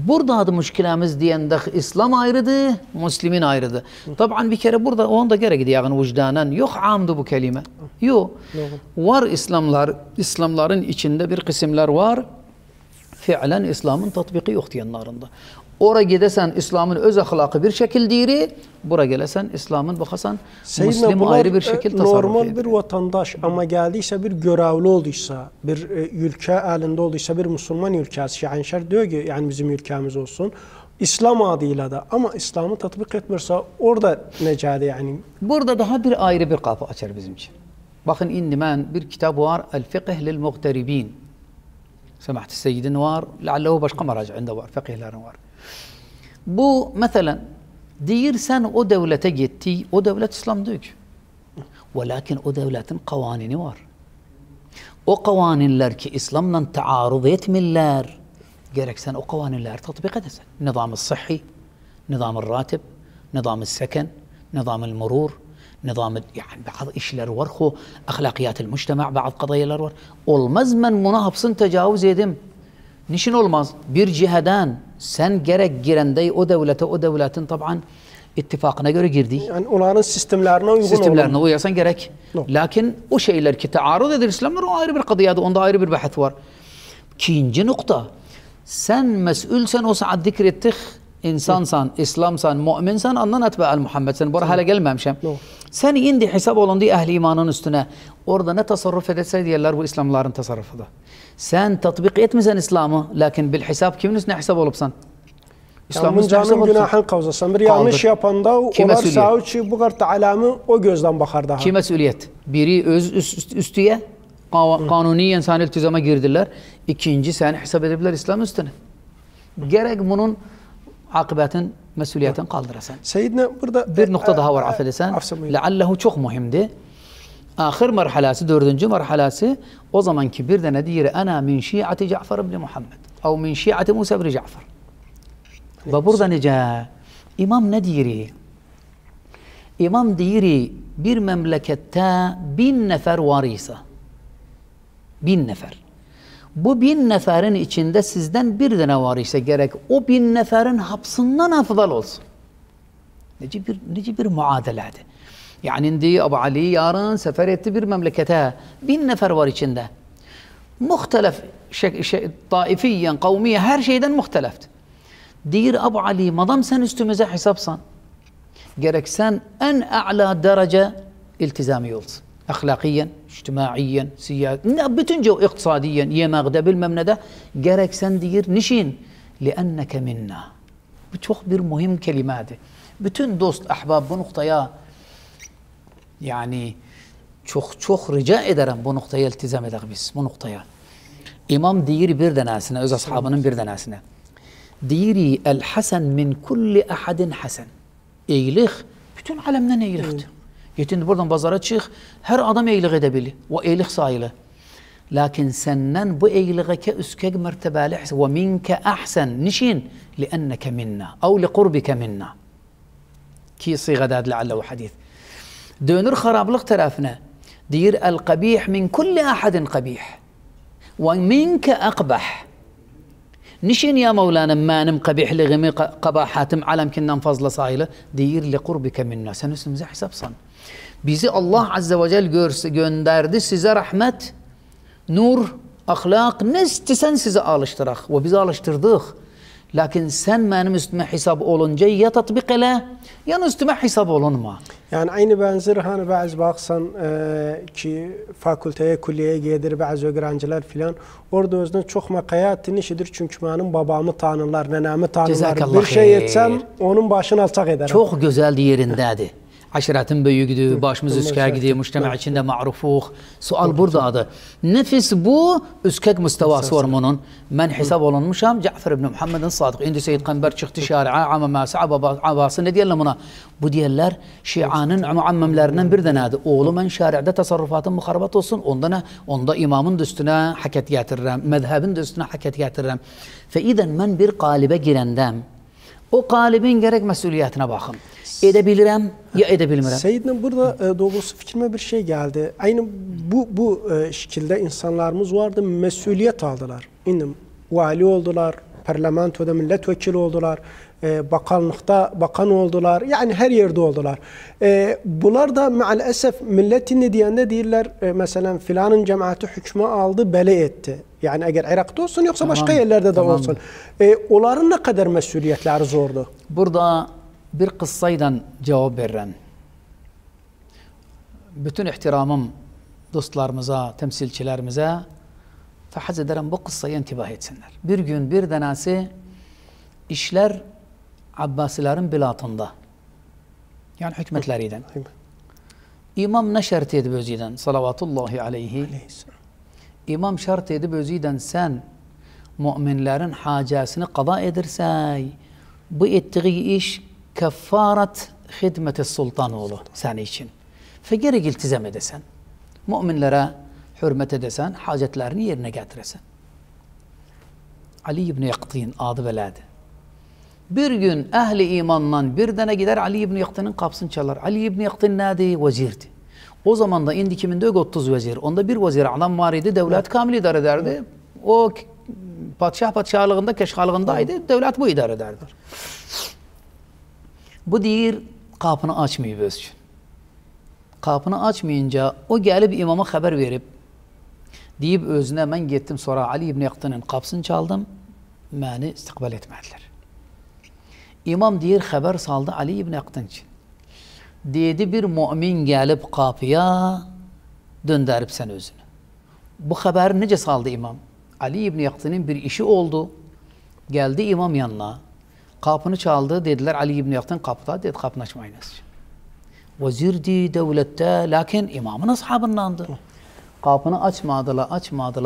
Burada adı müşkilemiz diyende İslam ayrıdı, Müslümin ayrıdı. Tabii bir kere burada onda gerek gidiyor yani vicdanen. Yok amdı bu kelime. Yok. Var İslamların içinde bir kısımlar var. Fiilen İslam'ın tatbiki yok diyenlerinde. Oraya gidesen İslam'ın öz ahlakı bir şekil diri, buraya gelesen İslam'ın bakasan Müslüman ayrı bir şekil tasarruf edilir. Normal bir vatandaş ama geldiyse bir görevli olduysa, bir ülke elinde olduysa bir Müslüman ülkesi, yani şer diyor ki yani bizim ülkemiz olsun, İslam adıyla da ama İslam'ı tatbik etmirse orada necade yani? Burada daha bir ayrı bir kapı açar bizim için. Bakın indi ben bir kitap var, El Fiqh lil Muğtaribin. Semahat-ı Seyyid'in var, leallahu başka merac'inde var, fakihlerin var. Bu, mesela, deyirsen o devlete gitti, o devlet İslam diyor ki. Velakin o devletin kavanini var. O kavaninler ki İslam'la taarruz etmirler, gerek sen o kavaninleri tatbik edesen. Nizam-ı sıhhi, nizam-ı ratib, nizam-ı seken, nizam-ı murur, نظام يعني بعض إشلر ورخو أخلاقيات المجتمع بعض قضايا الأرور olmaz من مناهبسن تجاوز edim nişin olmaz bir cihadan sen gerek girendey o devletin طبعا ittifakına göre girdi yani onların sistemlerine uyarsan gerek lakin o şeyler ki taarruz edir İslamlar o ayrı bir kadiyadı onda ayrı bir bahis var ikinci nokta sen mesulsen o saat zikrettik İnsansan, İslamsan, müminsan ondan etba'al Muhammed. Sen buraya hala gelmemişim. Sen indi hesap olundu ehli imanın üstüne. Orada ne tasarruf ederse diyorlar bu İslamların tasarrufudur. Sen tatbik etmesen İslam'ı, lakin bil hesap kimin üstüne hesap olupsan? İslam'ın canın günahını kavzasan. Bir yanlış yapanda onlar sağ uçu bu kartı alamı o gözden bakar daha. Ki mesuliyet? Biri öz üstüye kanuniyen sen iltizama girdiler. İkinci sen hesap edebilirler İslam üstüne. Gerek bunun akıbetin, mesuliyetin kaldırırsan. Seyyidine burada bir nokta daha var affedersen. Leallahu çok mühimdi. Ahir merhalası, 4. merhalası o zamanki bir de ne diyor? Ana min şi'ati Ca'far ibn Muhammed. Av min şi'ati Musa ibn Ca'far. Ve burada nece? İmam ne diyor? İmam diyor bir memlekette 1000 nefer varisa. 1000 nefer. Bu 1000 neferin içinde sizden bir tane var ise gerek o 1000 neferin hapsından afdal olsun. Neci bir muadeladı. Yani indi Ebu Ali yarın sefer etti bir memlekete. 1000 nefer var içinde. مختلف طائفيا قوميا her şeyden muhtelefti. Değil Abu Ali'yim, adam sen üstümüze hesapsan, gerek sen en a'la derece iltizami olsun. Ahlakiyen, içtimaiyen, siyasi, bütünce iktisadiyen, yemeğde bilmem ne de, gerek sen değil nişin, لِأَنَّكَ مِنَّا. Bu çok bir muhim kelimedir. Bütün dost, ahbab bu noktaya, yani çok çok rica ederim bu noktaya iltizam edelim biz, bu noktaya. İmam diyor bir denesine, öz ashabının bir denesine. Diyor el hasen min kulli ahadin hasen. İyilik, bütün alemden iyiliktir. Yetin buradan pazara çık, her adam iyilik edebilir. O iyilik sayılı. Lakin senden bu iyiliğe ke üskek mertebeli ve minke ahsen. Nişin? Lienneke minna. Av li qurbike minna. Ki sığadadır leallahu hadis. Dönür harablık tarafına. Diyor el kabih min kulli ahadin kabih. Ve minke akbah. Nişin ya Mevlana manim kabihliğimi kabahatim alemkinden fazla sayılı. Diyor li qurbike minna. Sen üstümüze hesapsan. Bizi Allah Azze ve Celle gönderdi size rahmet, nur, ahlak, ne istesen size alıştırak ve biz alıştırdık. Lakin sen benim üstüme hesap olunca ya tatbik ele, ya üstüme hesap olunma. Yani aynı benzer hani bazı baksan ki fakülteye, kulliyeye gelir bazı öğrenciler filan. Orada özünün çok makayatin işidir çünkü benim babamı tanırlar, nenemi tanırlar. Bir şey etsem onun başını alçak ederim. Çok güzel yerindeydi. Aşiretin büyüğüydü, başımız üskek gidiyor, müşteme içinde ma'rufuk. Sual buradadır. Nefis bu, üskek müstevası var bunun. Ben hesap olunmuşam, Cafer ibn Muhammed'in sadık. Şimdi Seyyid Kanber çıktı şari'a, amamâsı, abası ne diyelim buna? Bu diyenler Şia'nın muammemlerinden bir denedir. Oğlu ben şari'de tasarrufatın muharabat olsun. Onda imamın üstüne hakikat getirirəm, mezhebin üstüne hakikat getirirəm. Feiden ben bir qalibe girendem. O qalibin gerek məsuliyyətinə baxın. Edebilirəm ya edebilmirəm. Seyyidin burada doğrusu fikrime bir şey geldi. Aynı bu şekilde insanlarımız vardı, məsuliyyət aldılar. İndi vali oldular, parlamentoda milletvekili oldular, bakanlıkta bakan oldular, yani her yerde oldular. Bunlar da maalesef milletin ne diyende değiller, mesela filanın cemaati hükmü aldı, bele etti. Yani eğer Irak'ta olsun yoksa tamam, başka yerlerde de tamam olsun. Onların ne kadar mesuliyetleri zordu? Burada bir kıssaydan cevap veririm. Bütün ihtiramım dostlarımıza, temsilcilerimize fahaz ederim bu kıssaya intibah etsinler. Bir gün bir denesi işler Abbasilerin bilatında. Yani hükmetleriyden. İmam ne şart edip özüden? Salavatullahi aleyhi. İmam şart edip özüden sen müminlerin hacasını qada edirsen bu ettiği iş keffaret hidmeti sultan oğlu sen için. Fegeri iltizam edesen. Müminlere hürmet edesen, hacetlerini yerine getiresen. Ali ibn-i Yaktin adı beledi. Bir gün ehli imandan bir dana gider Ali ibn Yaktin'in kapısını çalar. Ali ibn Yaktin neydi? Vezirdi. O zaman da indi kiminde yok 30 vezir. Onda bir vezir adam var idi. Devlet kamil idare ederdi. O padişahlığında, keşhalığındaydı. Devlet bu idare ederdi. Bu deyir kapını açmıyor öz için. Kapını açmayınca o gelip imama haber verip deyip özüne ben gittim sonra Ali ibn Yaktin'in kapısını çaldım. Beni istikbal etmediler. İmam deyir haber saldı Ali ibn Yaktin için. Dedi bir mümin gelip kapıya döndürüp sen özünü. Bu haber nece saldı imam? Ali ibn Yaktin'in bir işi oldu. Geldi imam yanına. Kapını çaldı. Dediler Ali ibn Yaktin kapıda. Dedi kapını açmayınız. Vezirdi devlette. Lakin imamın ashabındandı. Kapını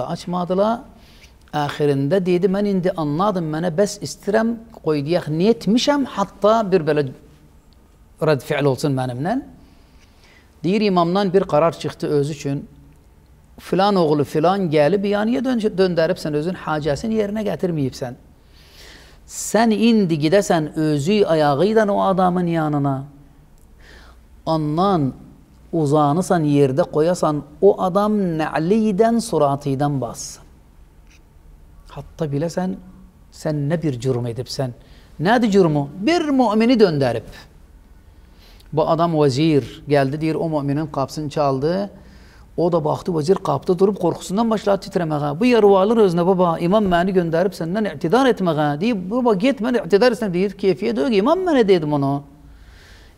açmadılar. Ahirinde dedi ben indi anladım bana bes istirem koyduyak niyetmişem hatta bir böyle red fiil olsun benimle. Deyir imamdan bir karar çıktı öz için filan oğlu filan gelip yanıya döndürüp sen özün hacasını yerine getirmeyip sen. Sen indi gidesen özü ayağıyla o adamın yanına ondan uzanısan yerde koyasan o adam ne'liden suratiden bassın. Hatta bile sen ne bir cürüm edip sen. Nedir cürümü? Bir mümini döndürüp. Bu adam vezir geldi diyor o müminin kapısını çaldı. O da baktı, vazir kapta durup korkusundan başladı titremeye. Bu yarıvarlar özüne, baba imam beni gönderip senden iktidar etmeye deyip, baba git beni iktidar etsin deyip keyfiye diyor ki, imam beni dedim ona.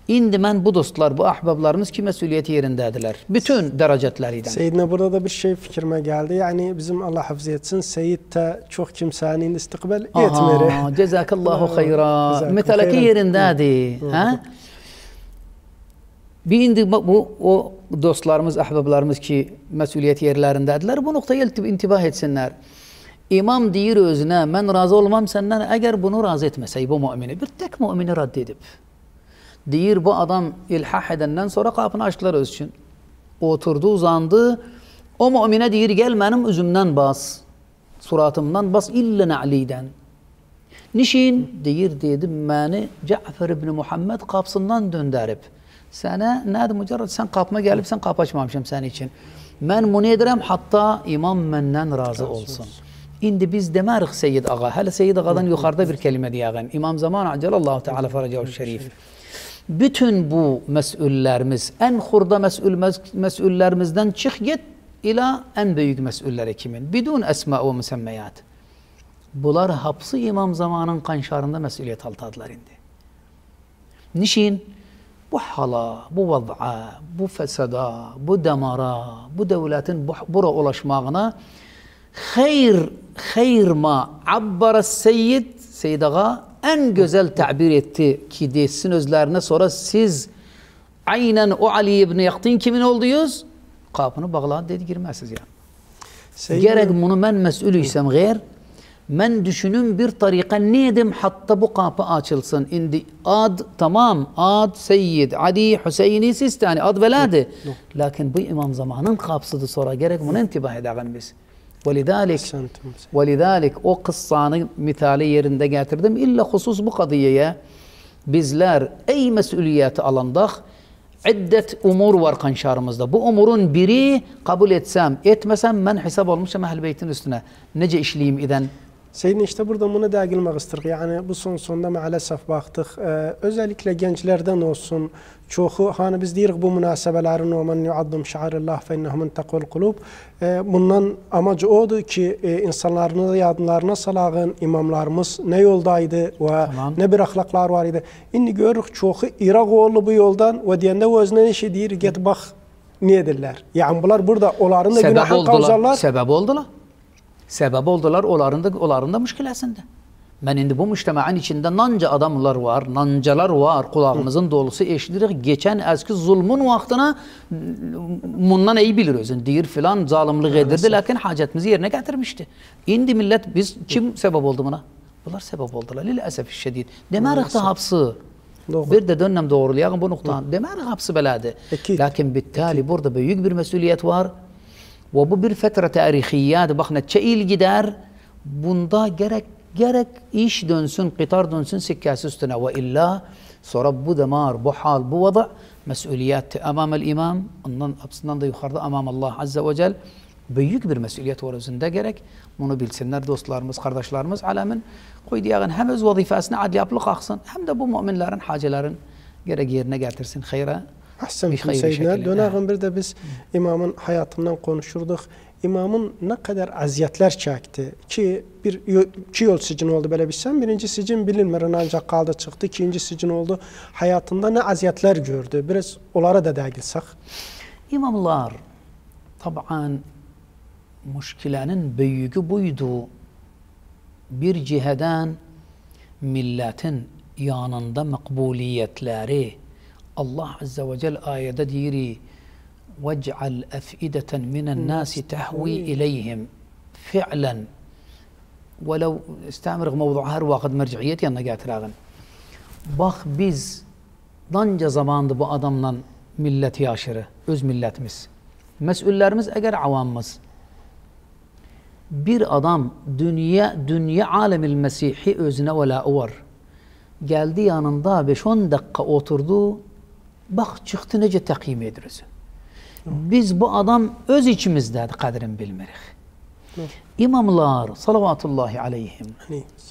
İndi ben bu dostlar, bu ahbablarımız ki mesuliyeti yerindediler. Bütün derecetleriyden. Seyyidine burada da bir şey fikrime geldi. Yani bizim Allah hafız etsin, Seyyid de çok kimsenin istikbal etmeri. Cezakallahu hayra. Metalaki yerindedi. Ha? Bir indi bu o dostlarımız, ahbablarımız ki mesuliyet yerlerindediler. Bu noktaya intibah etsinler. İmam deyir özüne, ben razı olmam senden eğer bunu razı etmesey bu mümini. Bir tek mümini reddedip. Deyir bu adam ilhah edenden sonra kapını açtılar öz için. Oturdu, uzandı. O mümine deyir gel benim üzümden bas. Suratımdan bas illa na'liden. Nişin deyir dedim beni Ca'fer ibn Muhammed kapsından dönderip. Sana nedir mücerret sen kapıma gelip sen kapı açmamışım senin için. Ben bunu edirəm hatta imam benden razı olsun. İndi biz demerik Seyyid Ağa. Hele Seyyid Ağa'dan yukarıda bir kelime diyelim. İmam Zaman Acelallahu Teala Faracahu Şerif. Bütün bu mesullerimiz, en xurda mesullerimizden çıx get ila en büyük mesulleri kimin? Bidun esma ve müsemmeyat. Bunlar hapsı İmam Zaman'ın kanşarında mesuliyet altadılar indi. Nişin? Bu hala, bu vaz'a, bu fesada, bu damara, bu devletin bura ulaşmağına hayr ma abbara Seyyid Ağa en güzel tabir etti ki desin özlerine sonra siz aynen o Ali ibn Yaktin kimin olduyuz? Kapını bağladı dedi girmezsiniz yani. Gerek bunu ben mesulüysem gayr, ben düşünün bir tarika neydim hatta bu kapı açılsın. İndi ad tamam, ad Seyyid, Ali, Hüseyin'i siz yani ad veladı. Lakin bu İmam Zaman'ın kapısıdır sonra gerek bunu intibah edelim biz. Ve lidalik o kıssanı misali yerinde getirdim. İlla husus bu kadiyeye bizler ey mesuliyeti alandak iddet umur var kanşarımızda. Bu umurun biri kabul etsem etmesem ben hesap olmuşum Ehl-i Beyt'in üstüne. Nece işleyeyim eden? Seyyidin işte burada bunu da gelmek istedik. Yani bu sonunda maalesef baktık. Özellikle gençlerden olsun. Çoxu, hani biz deyirik bu münasebelerin o men yuaddum şa'arillah fe innehu min taqvel kulub. Bundan amacı odur ki insanların yadlarına salağın imamlarımız ne yoldaydı ve tamam. Ne bir ahlaklar var idi. İndi görürük çoxu İraq oğlu bu yoldan ve diyende özüne işi deyir get bak ne edirlər. Yani bunlar burada onların da günahını kavzarlar. Sebep oldular onların da müşkilesinde. Ben indi bu müştemeğin içinde nanca adamlar var, nancalar var, kulağımızın dolusu eşlirik. Geçen eski zulmün vaktine bundan iyi biliriz. Deyir filan zalimlik edirdi, lakin hacetimizi yerine getirmişti. İndi millet biz kim sebep oldu buna? Bunlar sebep oldular. Lilesef şiddet. Demerik de hapsı. Doğru. Bir de dönem doğrulayalım bu noktadan. Demerik hapsı beladı. Lakin bittali burada büyük bir mesuliyet var. Ve bu bir fetre tarihiyyâdı. Bak netçe il gider. Bunda gerek iş dönsün, kıtar dönsün sikkası üstüne ve illa sonra bu damar, bu hal, bu vada mesuliyet amamel imam ondan hapsından da yukarıda amam Allah Azze ve Celle büyük bir mesuliyet var özünde gerek bunu bilsinler dostlarımız, kardeşlerimiz alamin koy diyağın hem öz vazifesine adliyaplık aksın hem de bu müminlerin hacelerin gerek yerine getirsin hayra bir şekilde. Döneğin bir de biz imamın hayatından konuşurduk. İmamın ne kadar aziyetler çekti ki bir iki yol sicin oldu böyle bilsen birinci sicin bilinmeden ancak kaldı çıktı ikinci sicin oldu hayatında ne aziyetler gördü biraz onlara da değilsek. İmamlar taban müşkilenin büyüğü buydu bir ciheden milletin yanında makbuliyetleri Allah Azze ve Celle ayette diyor وَاجْعَلْ أَفْئِدَةً مِنَ النَّاسِ تَهْوِي إِلَيْهِمْ فِعْلًا وَلَوْ استعمرغ موضوع هر واقع مرجعiyet yanına getirelim. Bak biz danca zamandı bu adamla milleti yaşırı, öz milletimiz. Mesullerimiz eğer avamımız. Bir adam dünya alemil mesihi özüne velağı var. Geldi yanında 5-10 dakika oturdu. Bak çıktı nece takvim ediyoruz. Biz bu adam öz içimizde kadrin bilmerik. İmamlar salavatullahi aleyhim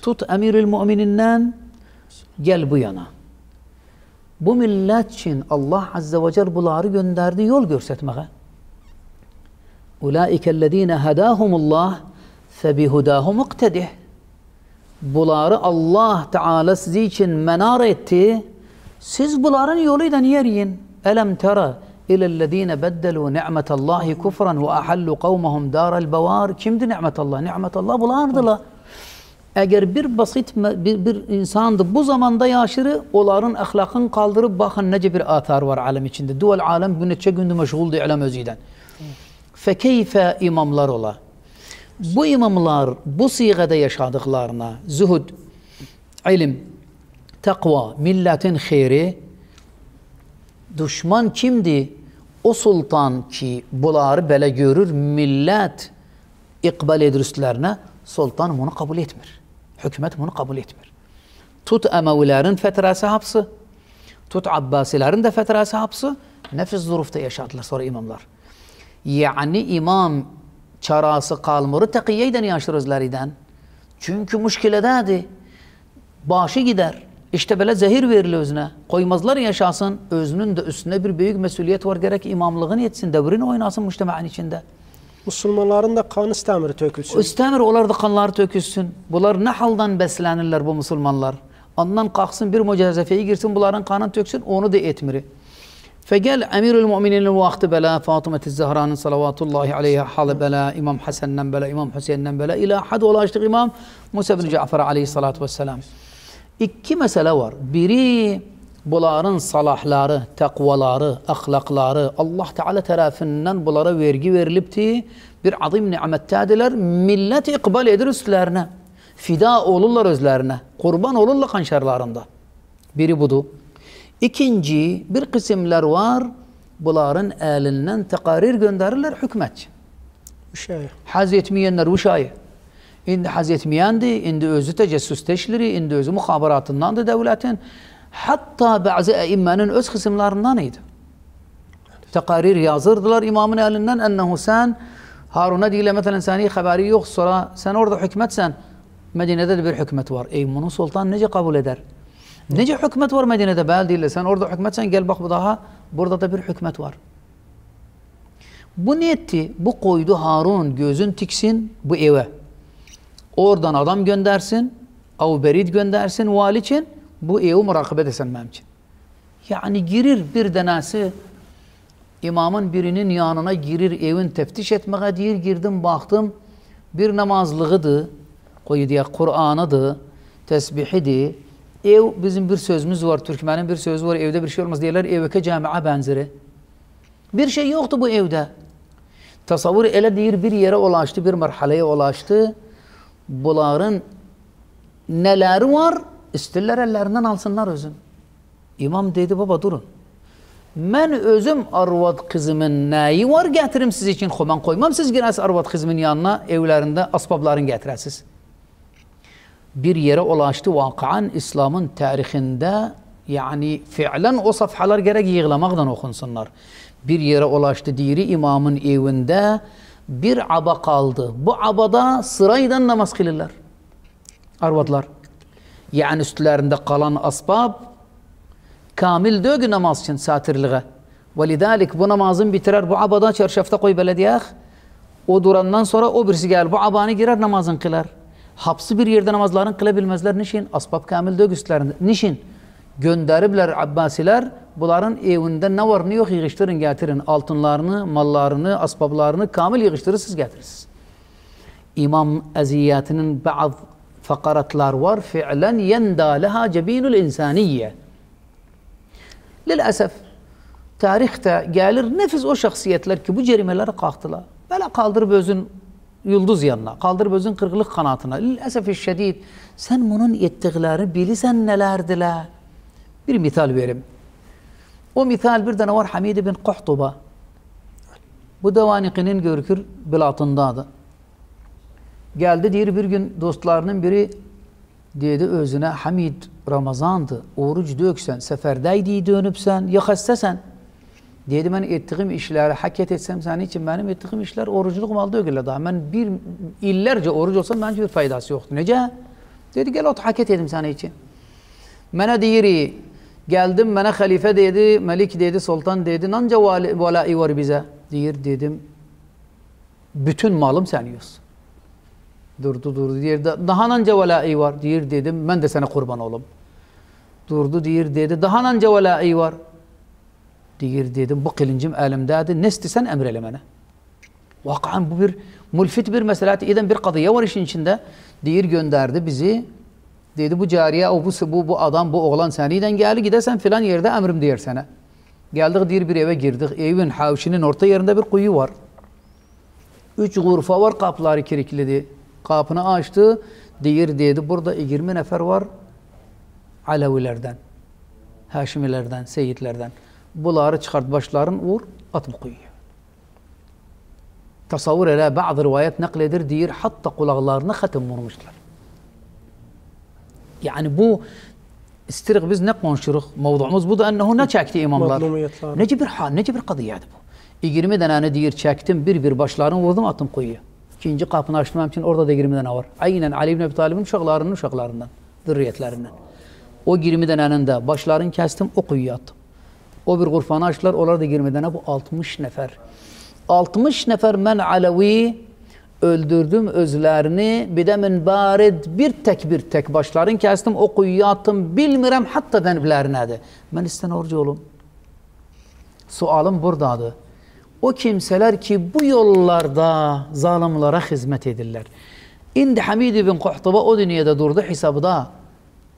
tut emiril mümininden gel bu yana. Bu millet için Allah Azze ve Celle bunları gönderdi yol görsetmeye. Ulaike ellezine hedahumullah febihudahum iktedih. Bunları Allah Teala sizi için menar etti. Siz bunların yoluyla yürüyün. Elem tera ilellezine beddelu ni'metallahi kufran ve ahallu kavmahum daral bavar. Kimdi ni'metallah? Ni'metallah bulardılar. Eğer bir basit bir insandı bu zamanda yaşırı, onların ahlakını kaldırıp bakın nece bir atar var alem içinde. Dual alem bu neçe gündü meşguldu alem özüden. Fekeyfe imamlar ola. Bu imamlar bu sigada yaşadıklarına zuhud, ilim, takva, milletin hayri, düşman kimdi? O sultan ki bunları böyle görür, millet ikbal edrislerine, sultan bunu kabul etmir. Hükümet bunu kabul etmir. Tut Emevilerin fetrası hapsı, tut Abbasilerin de fetrası hapsı, nefis zurufta yaşadılar sonra imamlar. Yani imam çarası kalmırı tekiyeyden yaşır özleriden. Çünkü müşkilededir. Başı gider. İşte böyle zehir verilir özüne. Koymazlar yaşasın. Özünün de üstüne bir büyük mesuliyet var. Gerek imamlığın yetsin. Devrini oynasın müştemeğin içinde. Müslümanların da kanı istemir dökülsün. İstemir, onlar da kanları dökülsün. Bunlar ne haldan beslenirler bu Müslümanlar? Ondan kalksın bir mücazefeye girsin, bunların kanını döksün, onu da etmiri. Fegel emirül mu'mininin vakti bela, Fatıma-i Zehra'nın salavatullahi aleyha halı bela, İmam Hasan'dan bela, İmam Hüseyin'den bela, ila had ulaştık İmam Musa bin Cafer'e aleyhissalatu vesselam. İki mesele var. Biri, bunların salahları, takvaları, ahlakları Allah Teala tarafından bunlara vergi verilipti. Bir azim nimettedirler. Millet ikbal edir üstlerine. Fida olurlar özlerine. Kurban olurlar hançerlerinde. Biri budur. İkinci, bir kısımlar var. Bunların elinden tekarir gönderirler hükmet. Vişayı. Haz etmeyenler vişayı. İndi haz etmeyendi, indi özü tecessüs teşleri, indi özü muhabaratındandı devletin. Hatta bazı eimmenin öz kısımlarından idi. Tekarir yazırdılar imamın elinden. Ennehu sen Harun'a değil mesela seni haberi yok. Sonra sen orada hükmetsen. Medine'de de bir hükmet var. Ey bunu sultan nece kabul eder? Nece hükmet var Medine'de? Bel değil. Sen orada hükmetsen gel bak bu daha. Burada da bir hükmet var. Bu niyetti. Bu koydu Harun gözün tiksin bu eve. Oradan adam göndersin. Avberid göndersin vali için. Bu evi mürakabet etmem için. Yani girir bir denesi imamın birinin yanına girir evin teftiş etmeye diye girdim baktım bir namazlığıdı, koyu diye Kur'an'ıdı, tesbihidi. Ev bizim bir sözümüz var, Türkmen'in bir sözü var evde bir şey olmaz diyorlar evke cami'a benzeri. Bir şey yoktu bu evde. Tasavvur ele değil bir yere ulaştı, bir merhaleye ulaştı. Bunların neleri var? İstiller ellerinden alsınlar özün. İmam dedi baba durun. Ben özüm arvad kızımın neyi var getirim siz için. Ben koymam siz girersiz arvad kızımın yanına evlerinde asbabların getirersiz. Bir yere ulaştı vakıan İslam'ın tarihinde yani fiilen o safhalar gerek yığlamaktan okunsunlar. Bir yere ulaştı diri imamın evinde bir aba kaldı. Bu abada sırayla namaz kılırlar. Arvadlar. Yani üstlerinde kalan asbab kamil dögü namaz için satirliğe. Ve lidalik bu namazın bitirer bu abada çarşafta koy belediye. O durandan sonra o birisi gel bu abanı girer namazın kılar. Hapsi bir yerde namazların kılabilmezler. Nişin? Asbab kamil dögü üstlerinde. Nişin? Gönderibler Abbasiler. Bunların evinde ne var ne yok yığıştırın getirin. Altınlarını, mallarını, asbablarını kamil yığıştırır siz getirirsiniz. İmam eziyatının bazı فقرتlar var fiilen yenda leha cebinul insaniyye. Lilesef tarihte gelir nefis o şahsiyetler ki bu cerimeleri kalktılar. Böyle kaldırıp özün yıldız yanına, kaldırıp özün kırklık kanatına. Lilesef-i şedid sen bunun ettikleri bilirsen nelerdiler. Bir misal verim. O misal bir tane var Hamid bin Kuhtuba. Bu Davaniki'nin görkür bilatındadır. Geldi diyor bir gün dostlarının biri dedi özüne Hamid Ramazan'dı. Oruç döksen, seferdeydi dönüpsen, yakassasen. Dedi ben ettiğim işleri hakikat etsem senin için benim ettiğim işler oruculuk mal döküller daha. Ben bir illerce oruç olsam bence bir faydası yoktu. Nece? Dedi gel ot hakikat edim senin için. Mene diyiri geldim mene halife dedi, melik dedi, sultan dedi. Nanca vali var bize. Diyir dedim. bütün malım sen yiyorsun. Durdu diğer de daha anca velayı var diğer dedim ben de sana kurban olayım. Durdu diğer dedi daha anca velayı var diğer dedim bu kilincim elimdeydi ne istesen emreyle bana. Vakaan bu bir mülfit bir meseleydi. İden bir kadıya var işin içinde diğer gönderdi bizi. Dedi bu cariye, bu adam, bu oğlan seniden geldi gidersen filan yerde emrim diyer sana. Geldik diğer bir eve girdik. Evin havşinin orta yerinde bir kuyu var. 3 gurfa var kapıları kilitledi. Kapını açtı. Diğer dedi burada 20 nefer var. Alevilerden, Haşimilerden, Seyitlerden. Bunları çıkart başların vur at bu kuyuya. Tasavvur ele bazı rivayet nakledir diğer hatta kulaklarına hatim vurmuşlar. Yani bu istirik biz ne konuşuruz? Mevzumuz bu da ennehu ne çekti imamlar? Nece bir kadıyadı bu? 20 tane diğer çektim bir başlarını vurdum attım kuyuya. İkinci kapını açmam için orada da 20 tane var. Aynen Ali ibn Ebi Talib'in uşaklarından, zürriyetlerinden. O 20 tanenin de başlarını kestim o kuyuya attım. O bir kurfanı açtılar onlar da 20 tane bu 60 nefer. 60 nefer ben Alevi öldürdüm özlerini bir de minbarid bir tek başlarını kestim o kuyuya attım bilmirem hatta deniblerine de ben isten orucu olum sualım buradadı o kimseler ki bu yollarda zalimlere hizmet edirler indi Hamid ibn Kuhtuba o dünyada durdu hesabda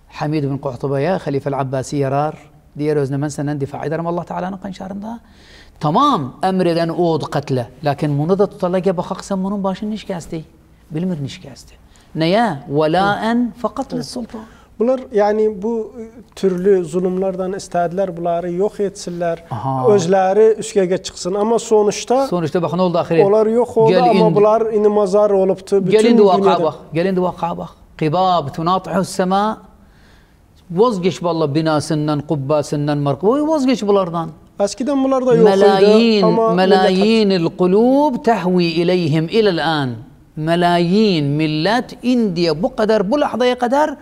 Hamid ibn Kuhtuba'ya Halifel Abbasi yarar diğer özne ben senden difa ederim Allah Teala'nın kanşarında tamam emreden oğdu katle. Lakin bunu da tutarlar ki bakak sen bunun başını nişkesti. Bilmir nişkesti. Neye? Velâen fakat lissultan. Bunlar yani bu türlü zulümlerden istediler. Bunları yok etsinler. Aha. Özleri üskege çıksın. Ama sonuçta bakın oldu ahiret. Onlar yok oldu gel ama bunlar ini mazar oluptu. Gelindi vaka bak. Kibab tunat'u sema. Vazgeç valla binasından, kubbasından, markı. Vazgeç bunlardan. Eskiden bunlar da yokuydu ama... Melayinil kulub tehvi ileyhim ilel'an. Melayin millet indiye bu kadar, bu lahdaya kadar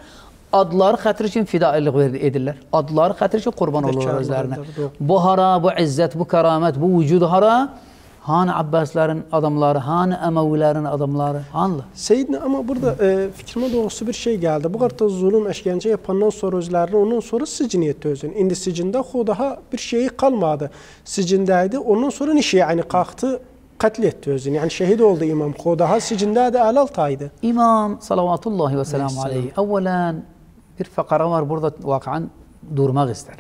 adları hatır için fidaillik edirler. Adları hatır için kurban olurlar özlerine. Bu hara, bu izzet, bu keramet, bu vücud hara. Hani Abbasların adamları, hani Emevilerin adamları, hanlı. Seyyidine ama burada fikrime doğrusu bir şey geldi. Bu kadar zulüm, eşkence yapandan sonra özlerini, ondan sonra sicniyette özün. Şimdi sicinde o daha bir şeyi kalmadı. Sicindeydi, ondan sonra nişe yani kalktı, katletti özün. Yani şehit oldu imam. O daha sicindeydi, el altaydı. İmam salavatullahi ve selamu aleyhi. Evvelen bir fakara var burada vakaan durmak ister.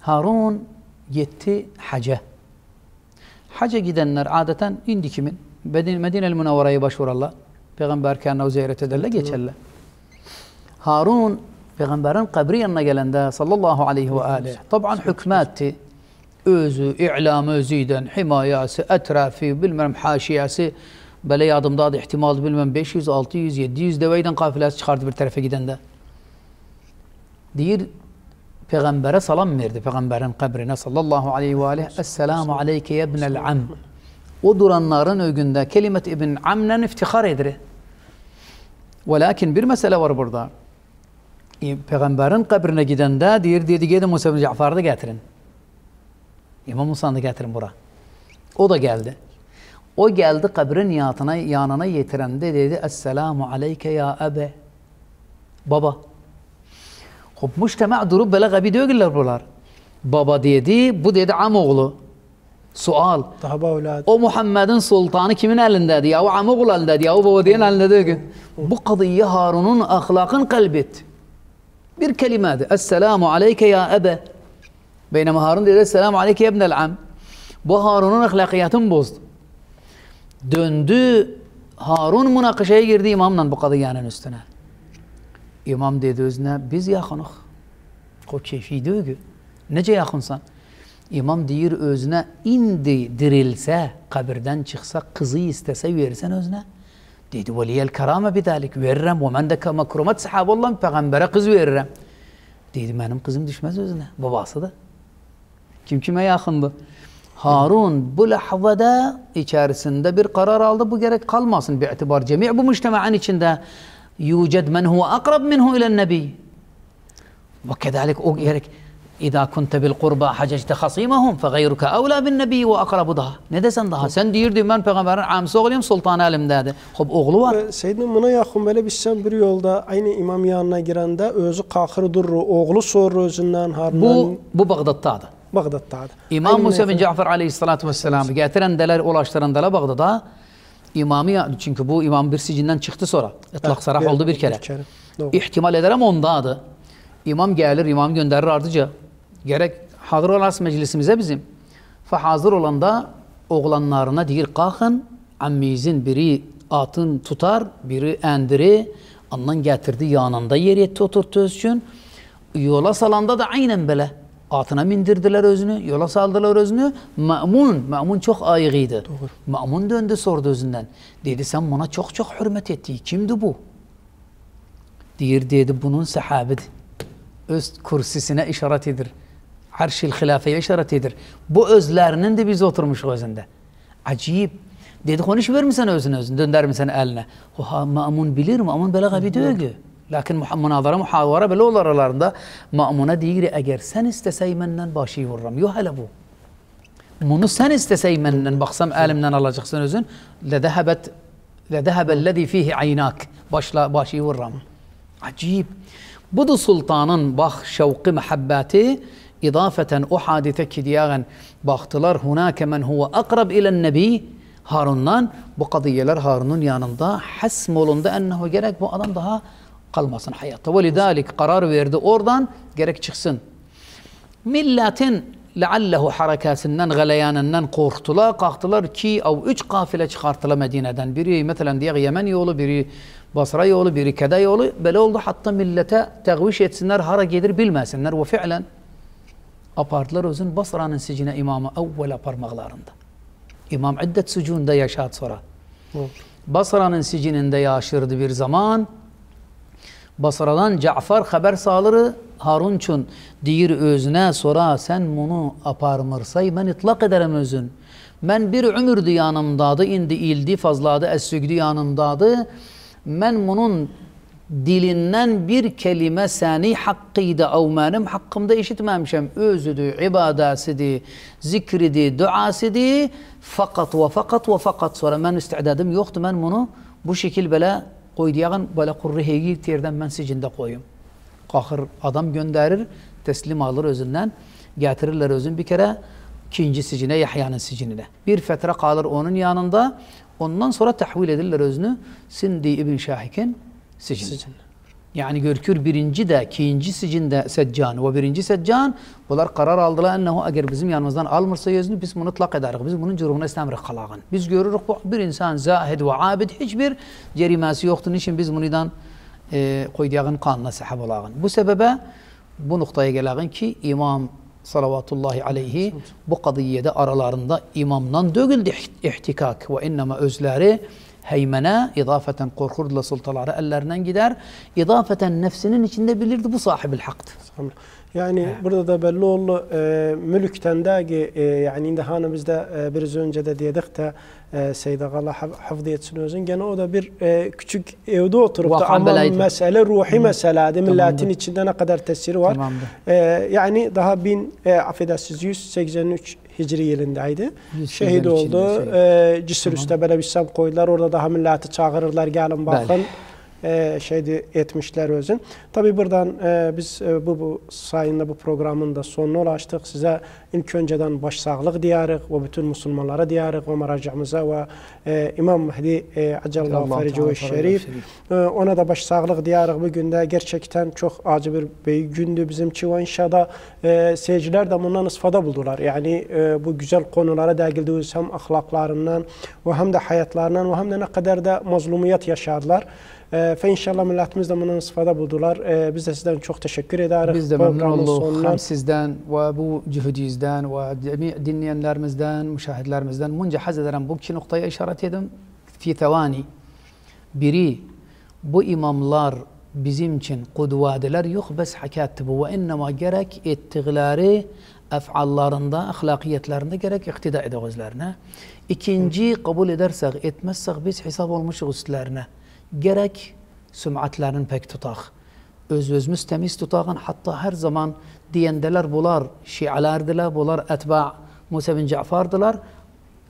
Harun yetti haca. Hacca gidenler adeten indi kimin? Medine-i Münevvara'ya başvurarlar. Peygamber kendine ziyaret ederler, geçerler. Harun, Peygamber'in kabri yanına gelende sallallahu aleyhi ve aleyhi. Taban hükmetti. Özü, i'lam özüden, himayesi, etrafi, bilmem haşiyesi. Böyle yardımdadı, ihtimal bilmem 500, 600, 700 deveyden kafilesi çıkardı bir tarafa gidende. Diğer Peygamber'e salam verdi. Peygamber'in kabrine sallallahu aleyhi ve aleyhi. Esselamu aleyke yebnel am. O duranların ögünde kelimet ibn amnen iftihar edir. Ve lakin bir mesele var burada. Peygamber'in kabrine giden de diğer dedi Musa bin Ca'far'ı da getirin. İmam Musa'nı da getirin bura. O da geldi. O geldi kabrin yanına yetiren de dedi Esselamu aleyke ya ebe. Baba. Müştema durup böyle gabi diyorlar bunlar. Baba dedi, bu dedi amoğlu. Sual. O Muhammed'in sultanı kimin elindeydi? Ya o amoğlu elindeydi, ya o baba diyen elindeydi. Bu kadıye Harun'un ahlakın kalbet. Bir kelimeydi. Esselamu aleyke ya ebe. Beynama Harun dedi, Esselamu aleyke ya ebnel am. Bu Harun'un ahlakiyatını bozdu. Döndü, Harun münakışaya girdi imamla bu kadıyanın üstüne. İmam dedi özüne, biz yakınıq. O keyfi diyor ki, nece yakınsan? İmam deyir özüne, indi dirilse, kabirden çıksa, kızı istese verirsen özüne. Dedi, veliyel kerame bidalik, veririm, ve men de makrumat sahaballah, peğambere kız veririm. Dedi, benim kızım düşmez özüne, babası da. Kim kime yakındı? Harun bu lahvada içerisinde bir karar aldı, bu gerek kalmasın. Bi'tibar cemi' bu müştema'ın içinde. يوجد من هو أقرب منه إلى النبي وكذلك İza kunte bil qurba hacecte hasimahum fegayruke evla bin nebi ve akrabu daha. Ne desen daha? Sen deyirdin ben peygamberin amcası olayım sultan elim dedi. Hop oğlu var. Seyyidin buna yakın böyle bizsen bir yolda aynı imam yanına girende özü kalkır durur. Oğlu sorur özünden harman. Bu Bağdat'tadır. Bağdat'tadır. İmam Musa bin Cafer aleyhissalatu vesselam'ı getirendeler ulaştırandeler Bağdat'a. İmamı ya çünkü bu imam bir sicinden çıktı sonra. İtlak sarah oldu bir kere. İhtimal ederim ondadır. İmam gelir, imam gönderir ardıca. Gerek hazır olas meclisimize bizim. Fa hazır olanda oğlanlarına deyir kalkın, ammizin biri atın tutar, biri endiri, ondan getirdi yanında yer yetti oturttu özçün. Yola salanda da aynen böyle. Atına mindirdiler özünü, yola saldılar özünü. Ma'mun çok ayığıydı. Ma'mun döndü sordu özünden. Dedi sen buna çok çok hürmet ettin. Kimdi bu? Deyir dedi bunun sahabidir. Öz kürsüsüne işaret edir. Arşil hilafeye işaret edir. Bu özlerinin de biz oturmuşuz özünde. Acayip. Dedi konuşver misin özünü? Dönder misin eline? Oha Ma'mun bilir Ma'mun böyle gabi dögü. Lakin münazara muhavara böyle olur aralarında. Ma'mun'a deyir eğer sen istesey benden başı vururum. Yo hele bu. Bunu sen istesey benden baksam elimden alacaksın özün. Ledehebellezi fihi aynak. Başı vururum. Acayip. Bu da sultanın bak şevki mehabbeti idafeten o hadise ki diyen baktılar hunake men huve akrab ilen nebi Harun'dan bu kadiyeler Harun'un yanında hasm olundu ennehu gerek bu adam daha kalmasın hayatta ve lidalik karar verdi oradan gerek çıksın milletin leallahu harekasından galeyanından korktular kalktılar ki av üç kafile çıkarttılar Medine'den biri mesela diye Yemen yolu biri Basra yolu, biri Keda yolu, böyle oldu hatta millete teğviş etsinler, hara gelir bilmesinler. Ve fiilen apartlar özün Basra'nın sicine imamı evvel aparmaklarında. İmam iddet sucunda yaşadı sonra. Basra'nın sicininde yaşırdı bir zaman. Basra'dan Cafer haber sağları Harun için deyir özüne sonra sen bunu aparmırsay ben itlak ederim özün. Ben bir ömürdü yanımdadı, indi ildi, fazladı, essügdü yanımdadı. Mən bunun dilinden bir kelime seni haqqıydı av mənim haqqımda eşitməmişəm. Özüdür, ibadəsidir, zikridir, duasıdır. Fakat ve fakat ve fakat sonra mən istidadım yoxdur. Mən bunu bu şekil belə qoyduyağın, belə qurriheyi terdən mən sicində qoyum. Qaxır adam gönderir, teslim alır özündən, getirirler özün bir kere ikinci sicine, Yahya'nın sicinine. Bir fətrə qalır onun yanında. Ondan sonra tahvil edirler özünü Sindi İbn Şahik'in sicin. Yani görkür birinci de, ikinci sicin de seccan ve birinci seccan bunlar karar aldılar ennehu eğer bizim yanımızdan almırsa özünü biz bunu tlak ederiz. Biz bunun cürumuna istemiriz kalağın. Biz görürük bu bir insan zahid ve abid hiçbir cerimesi yoktur. Niçin biz bundan koyduğun kanına sahip olağın. Bu sebebe bu noktaya gelen ki imam salavatullahi aleyhi bu kadiyede aralarında imamdan dögüldü ihtikak ve innama özleri heymene idafeten korkurdular sultaları ellerinden gider idafeten nefsinin içinde bilirdi bu sahibil haktı. Yani burada da belli oldu mülükten de yani indi hanımızda biraz önce de diyedik de Seyyid Ağa'la hafız etsin özün gene o da bir küçük evde oturup da ama mesele ruhi meseledir. Milletin içinde ne kadar tesiri var. Yani daha 1883 Hicri yılındaydı. Şehit oldu. Cisr üstte böyle bir sam koydular. Orada daha milleti çağırırlar gelin bakın. Belli. Şeydi etmişler özün. Tabi buradan biz bu sayında bu programın da sonuna ulaştık. Size ilk önceden başsağlık diyarık ve bütün Müslümanlara diyarık ve meracımıza ve İmam Mehdi Acellahu Fericu Şerif ona da başsağlık diyarık. Bugün de gerçekten çok acı bir büyük gündü bizim için ve inşallah seyirciler de bundan isfada buldular. Yani bu güzel konulara değildiğimiz hem ahlaklarından ve hem de hayatlarından ve hem de ne kadar da mazlumiyet yaşadılar. Fe inşallah milletimiz de bunun istifade buldular. Biz de sizden çok teşekkür ederiz. Biz de memnun olduk hem sizden ve bu cühudinizden ve dinleyenlerimizden, müşahidlerimizden. Muncahaz ederim bu iki noktaya işaret edeyim. Fi tevani. Biri bu imamlar bizim için kudvadiler yok bes hakattı bu ve innema gerek ettikleri efallarında, ahlakiyetlerinde gerek iktida edegözlerine. İkinci kabul edersek etmezsek biz hesap olmuşuz üstlerine. Gerek sümatlarını pek tutak. özümüz təmiz tutağın, hatta her zaman deyəndeler bunlar şialardılar, bunlar etba Musa bin Cəfardılar.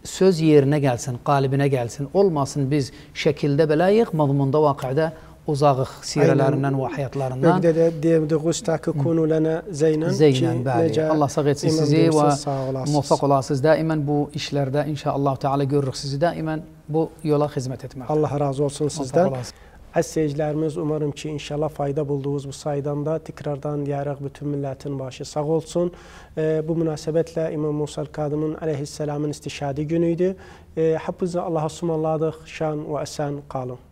Söz yerine gelsin, qalibine gelsin. Olmasın biz şekilde belayıq, mazmunda, vakıda uzağıq sirelerinden ve hayatlarından. Ögdede deyemdiğuz ta ki kunu lana zeynen. Zeynen, bəli. Allah sağ etsin sizi ve muvaffaq olasınız. Daimen bu işlerde inşallah Teala görürük sizi. Daimen bu yola hizmet etmek. Allah razı olsun sizden. Əziz seyircilərimiz, umarım ki, inşallah fayda bulduğunuz bu saydan da tekrardan diyərək bütün millətin başı sağ olsun. Bu münasibətlə İmam Musa el-Kadımın aleyhisselamın istişadə günüydü. Hepinizi Allah'a ısmarladıq. Şan və əsən qalın.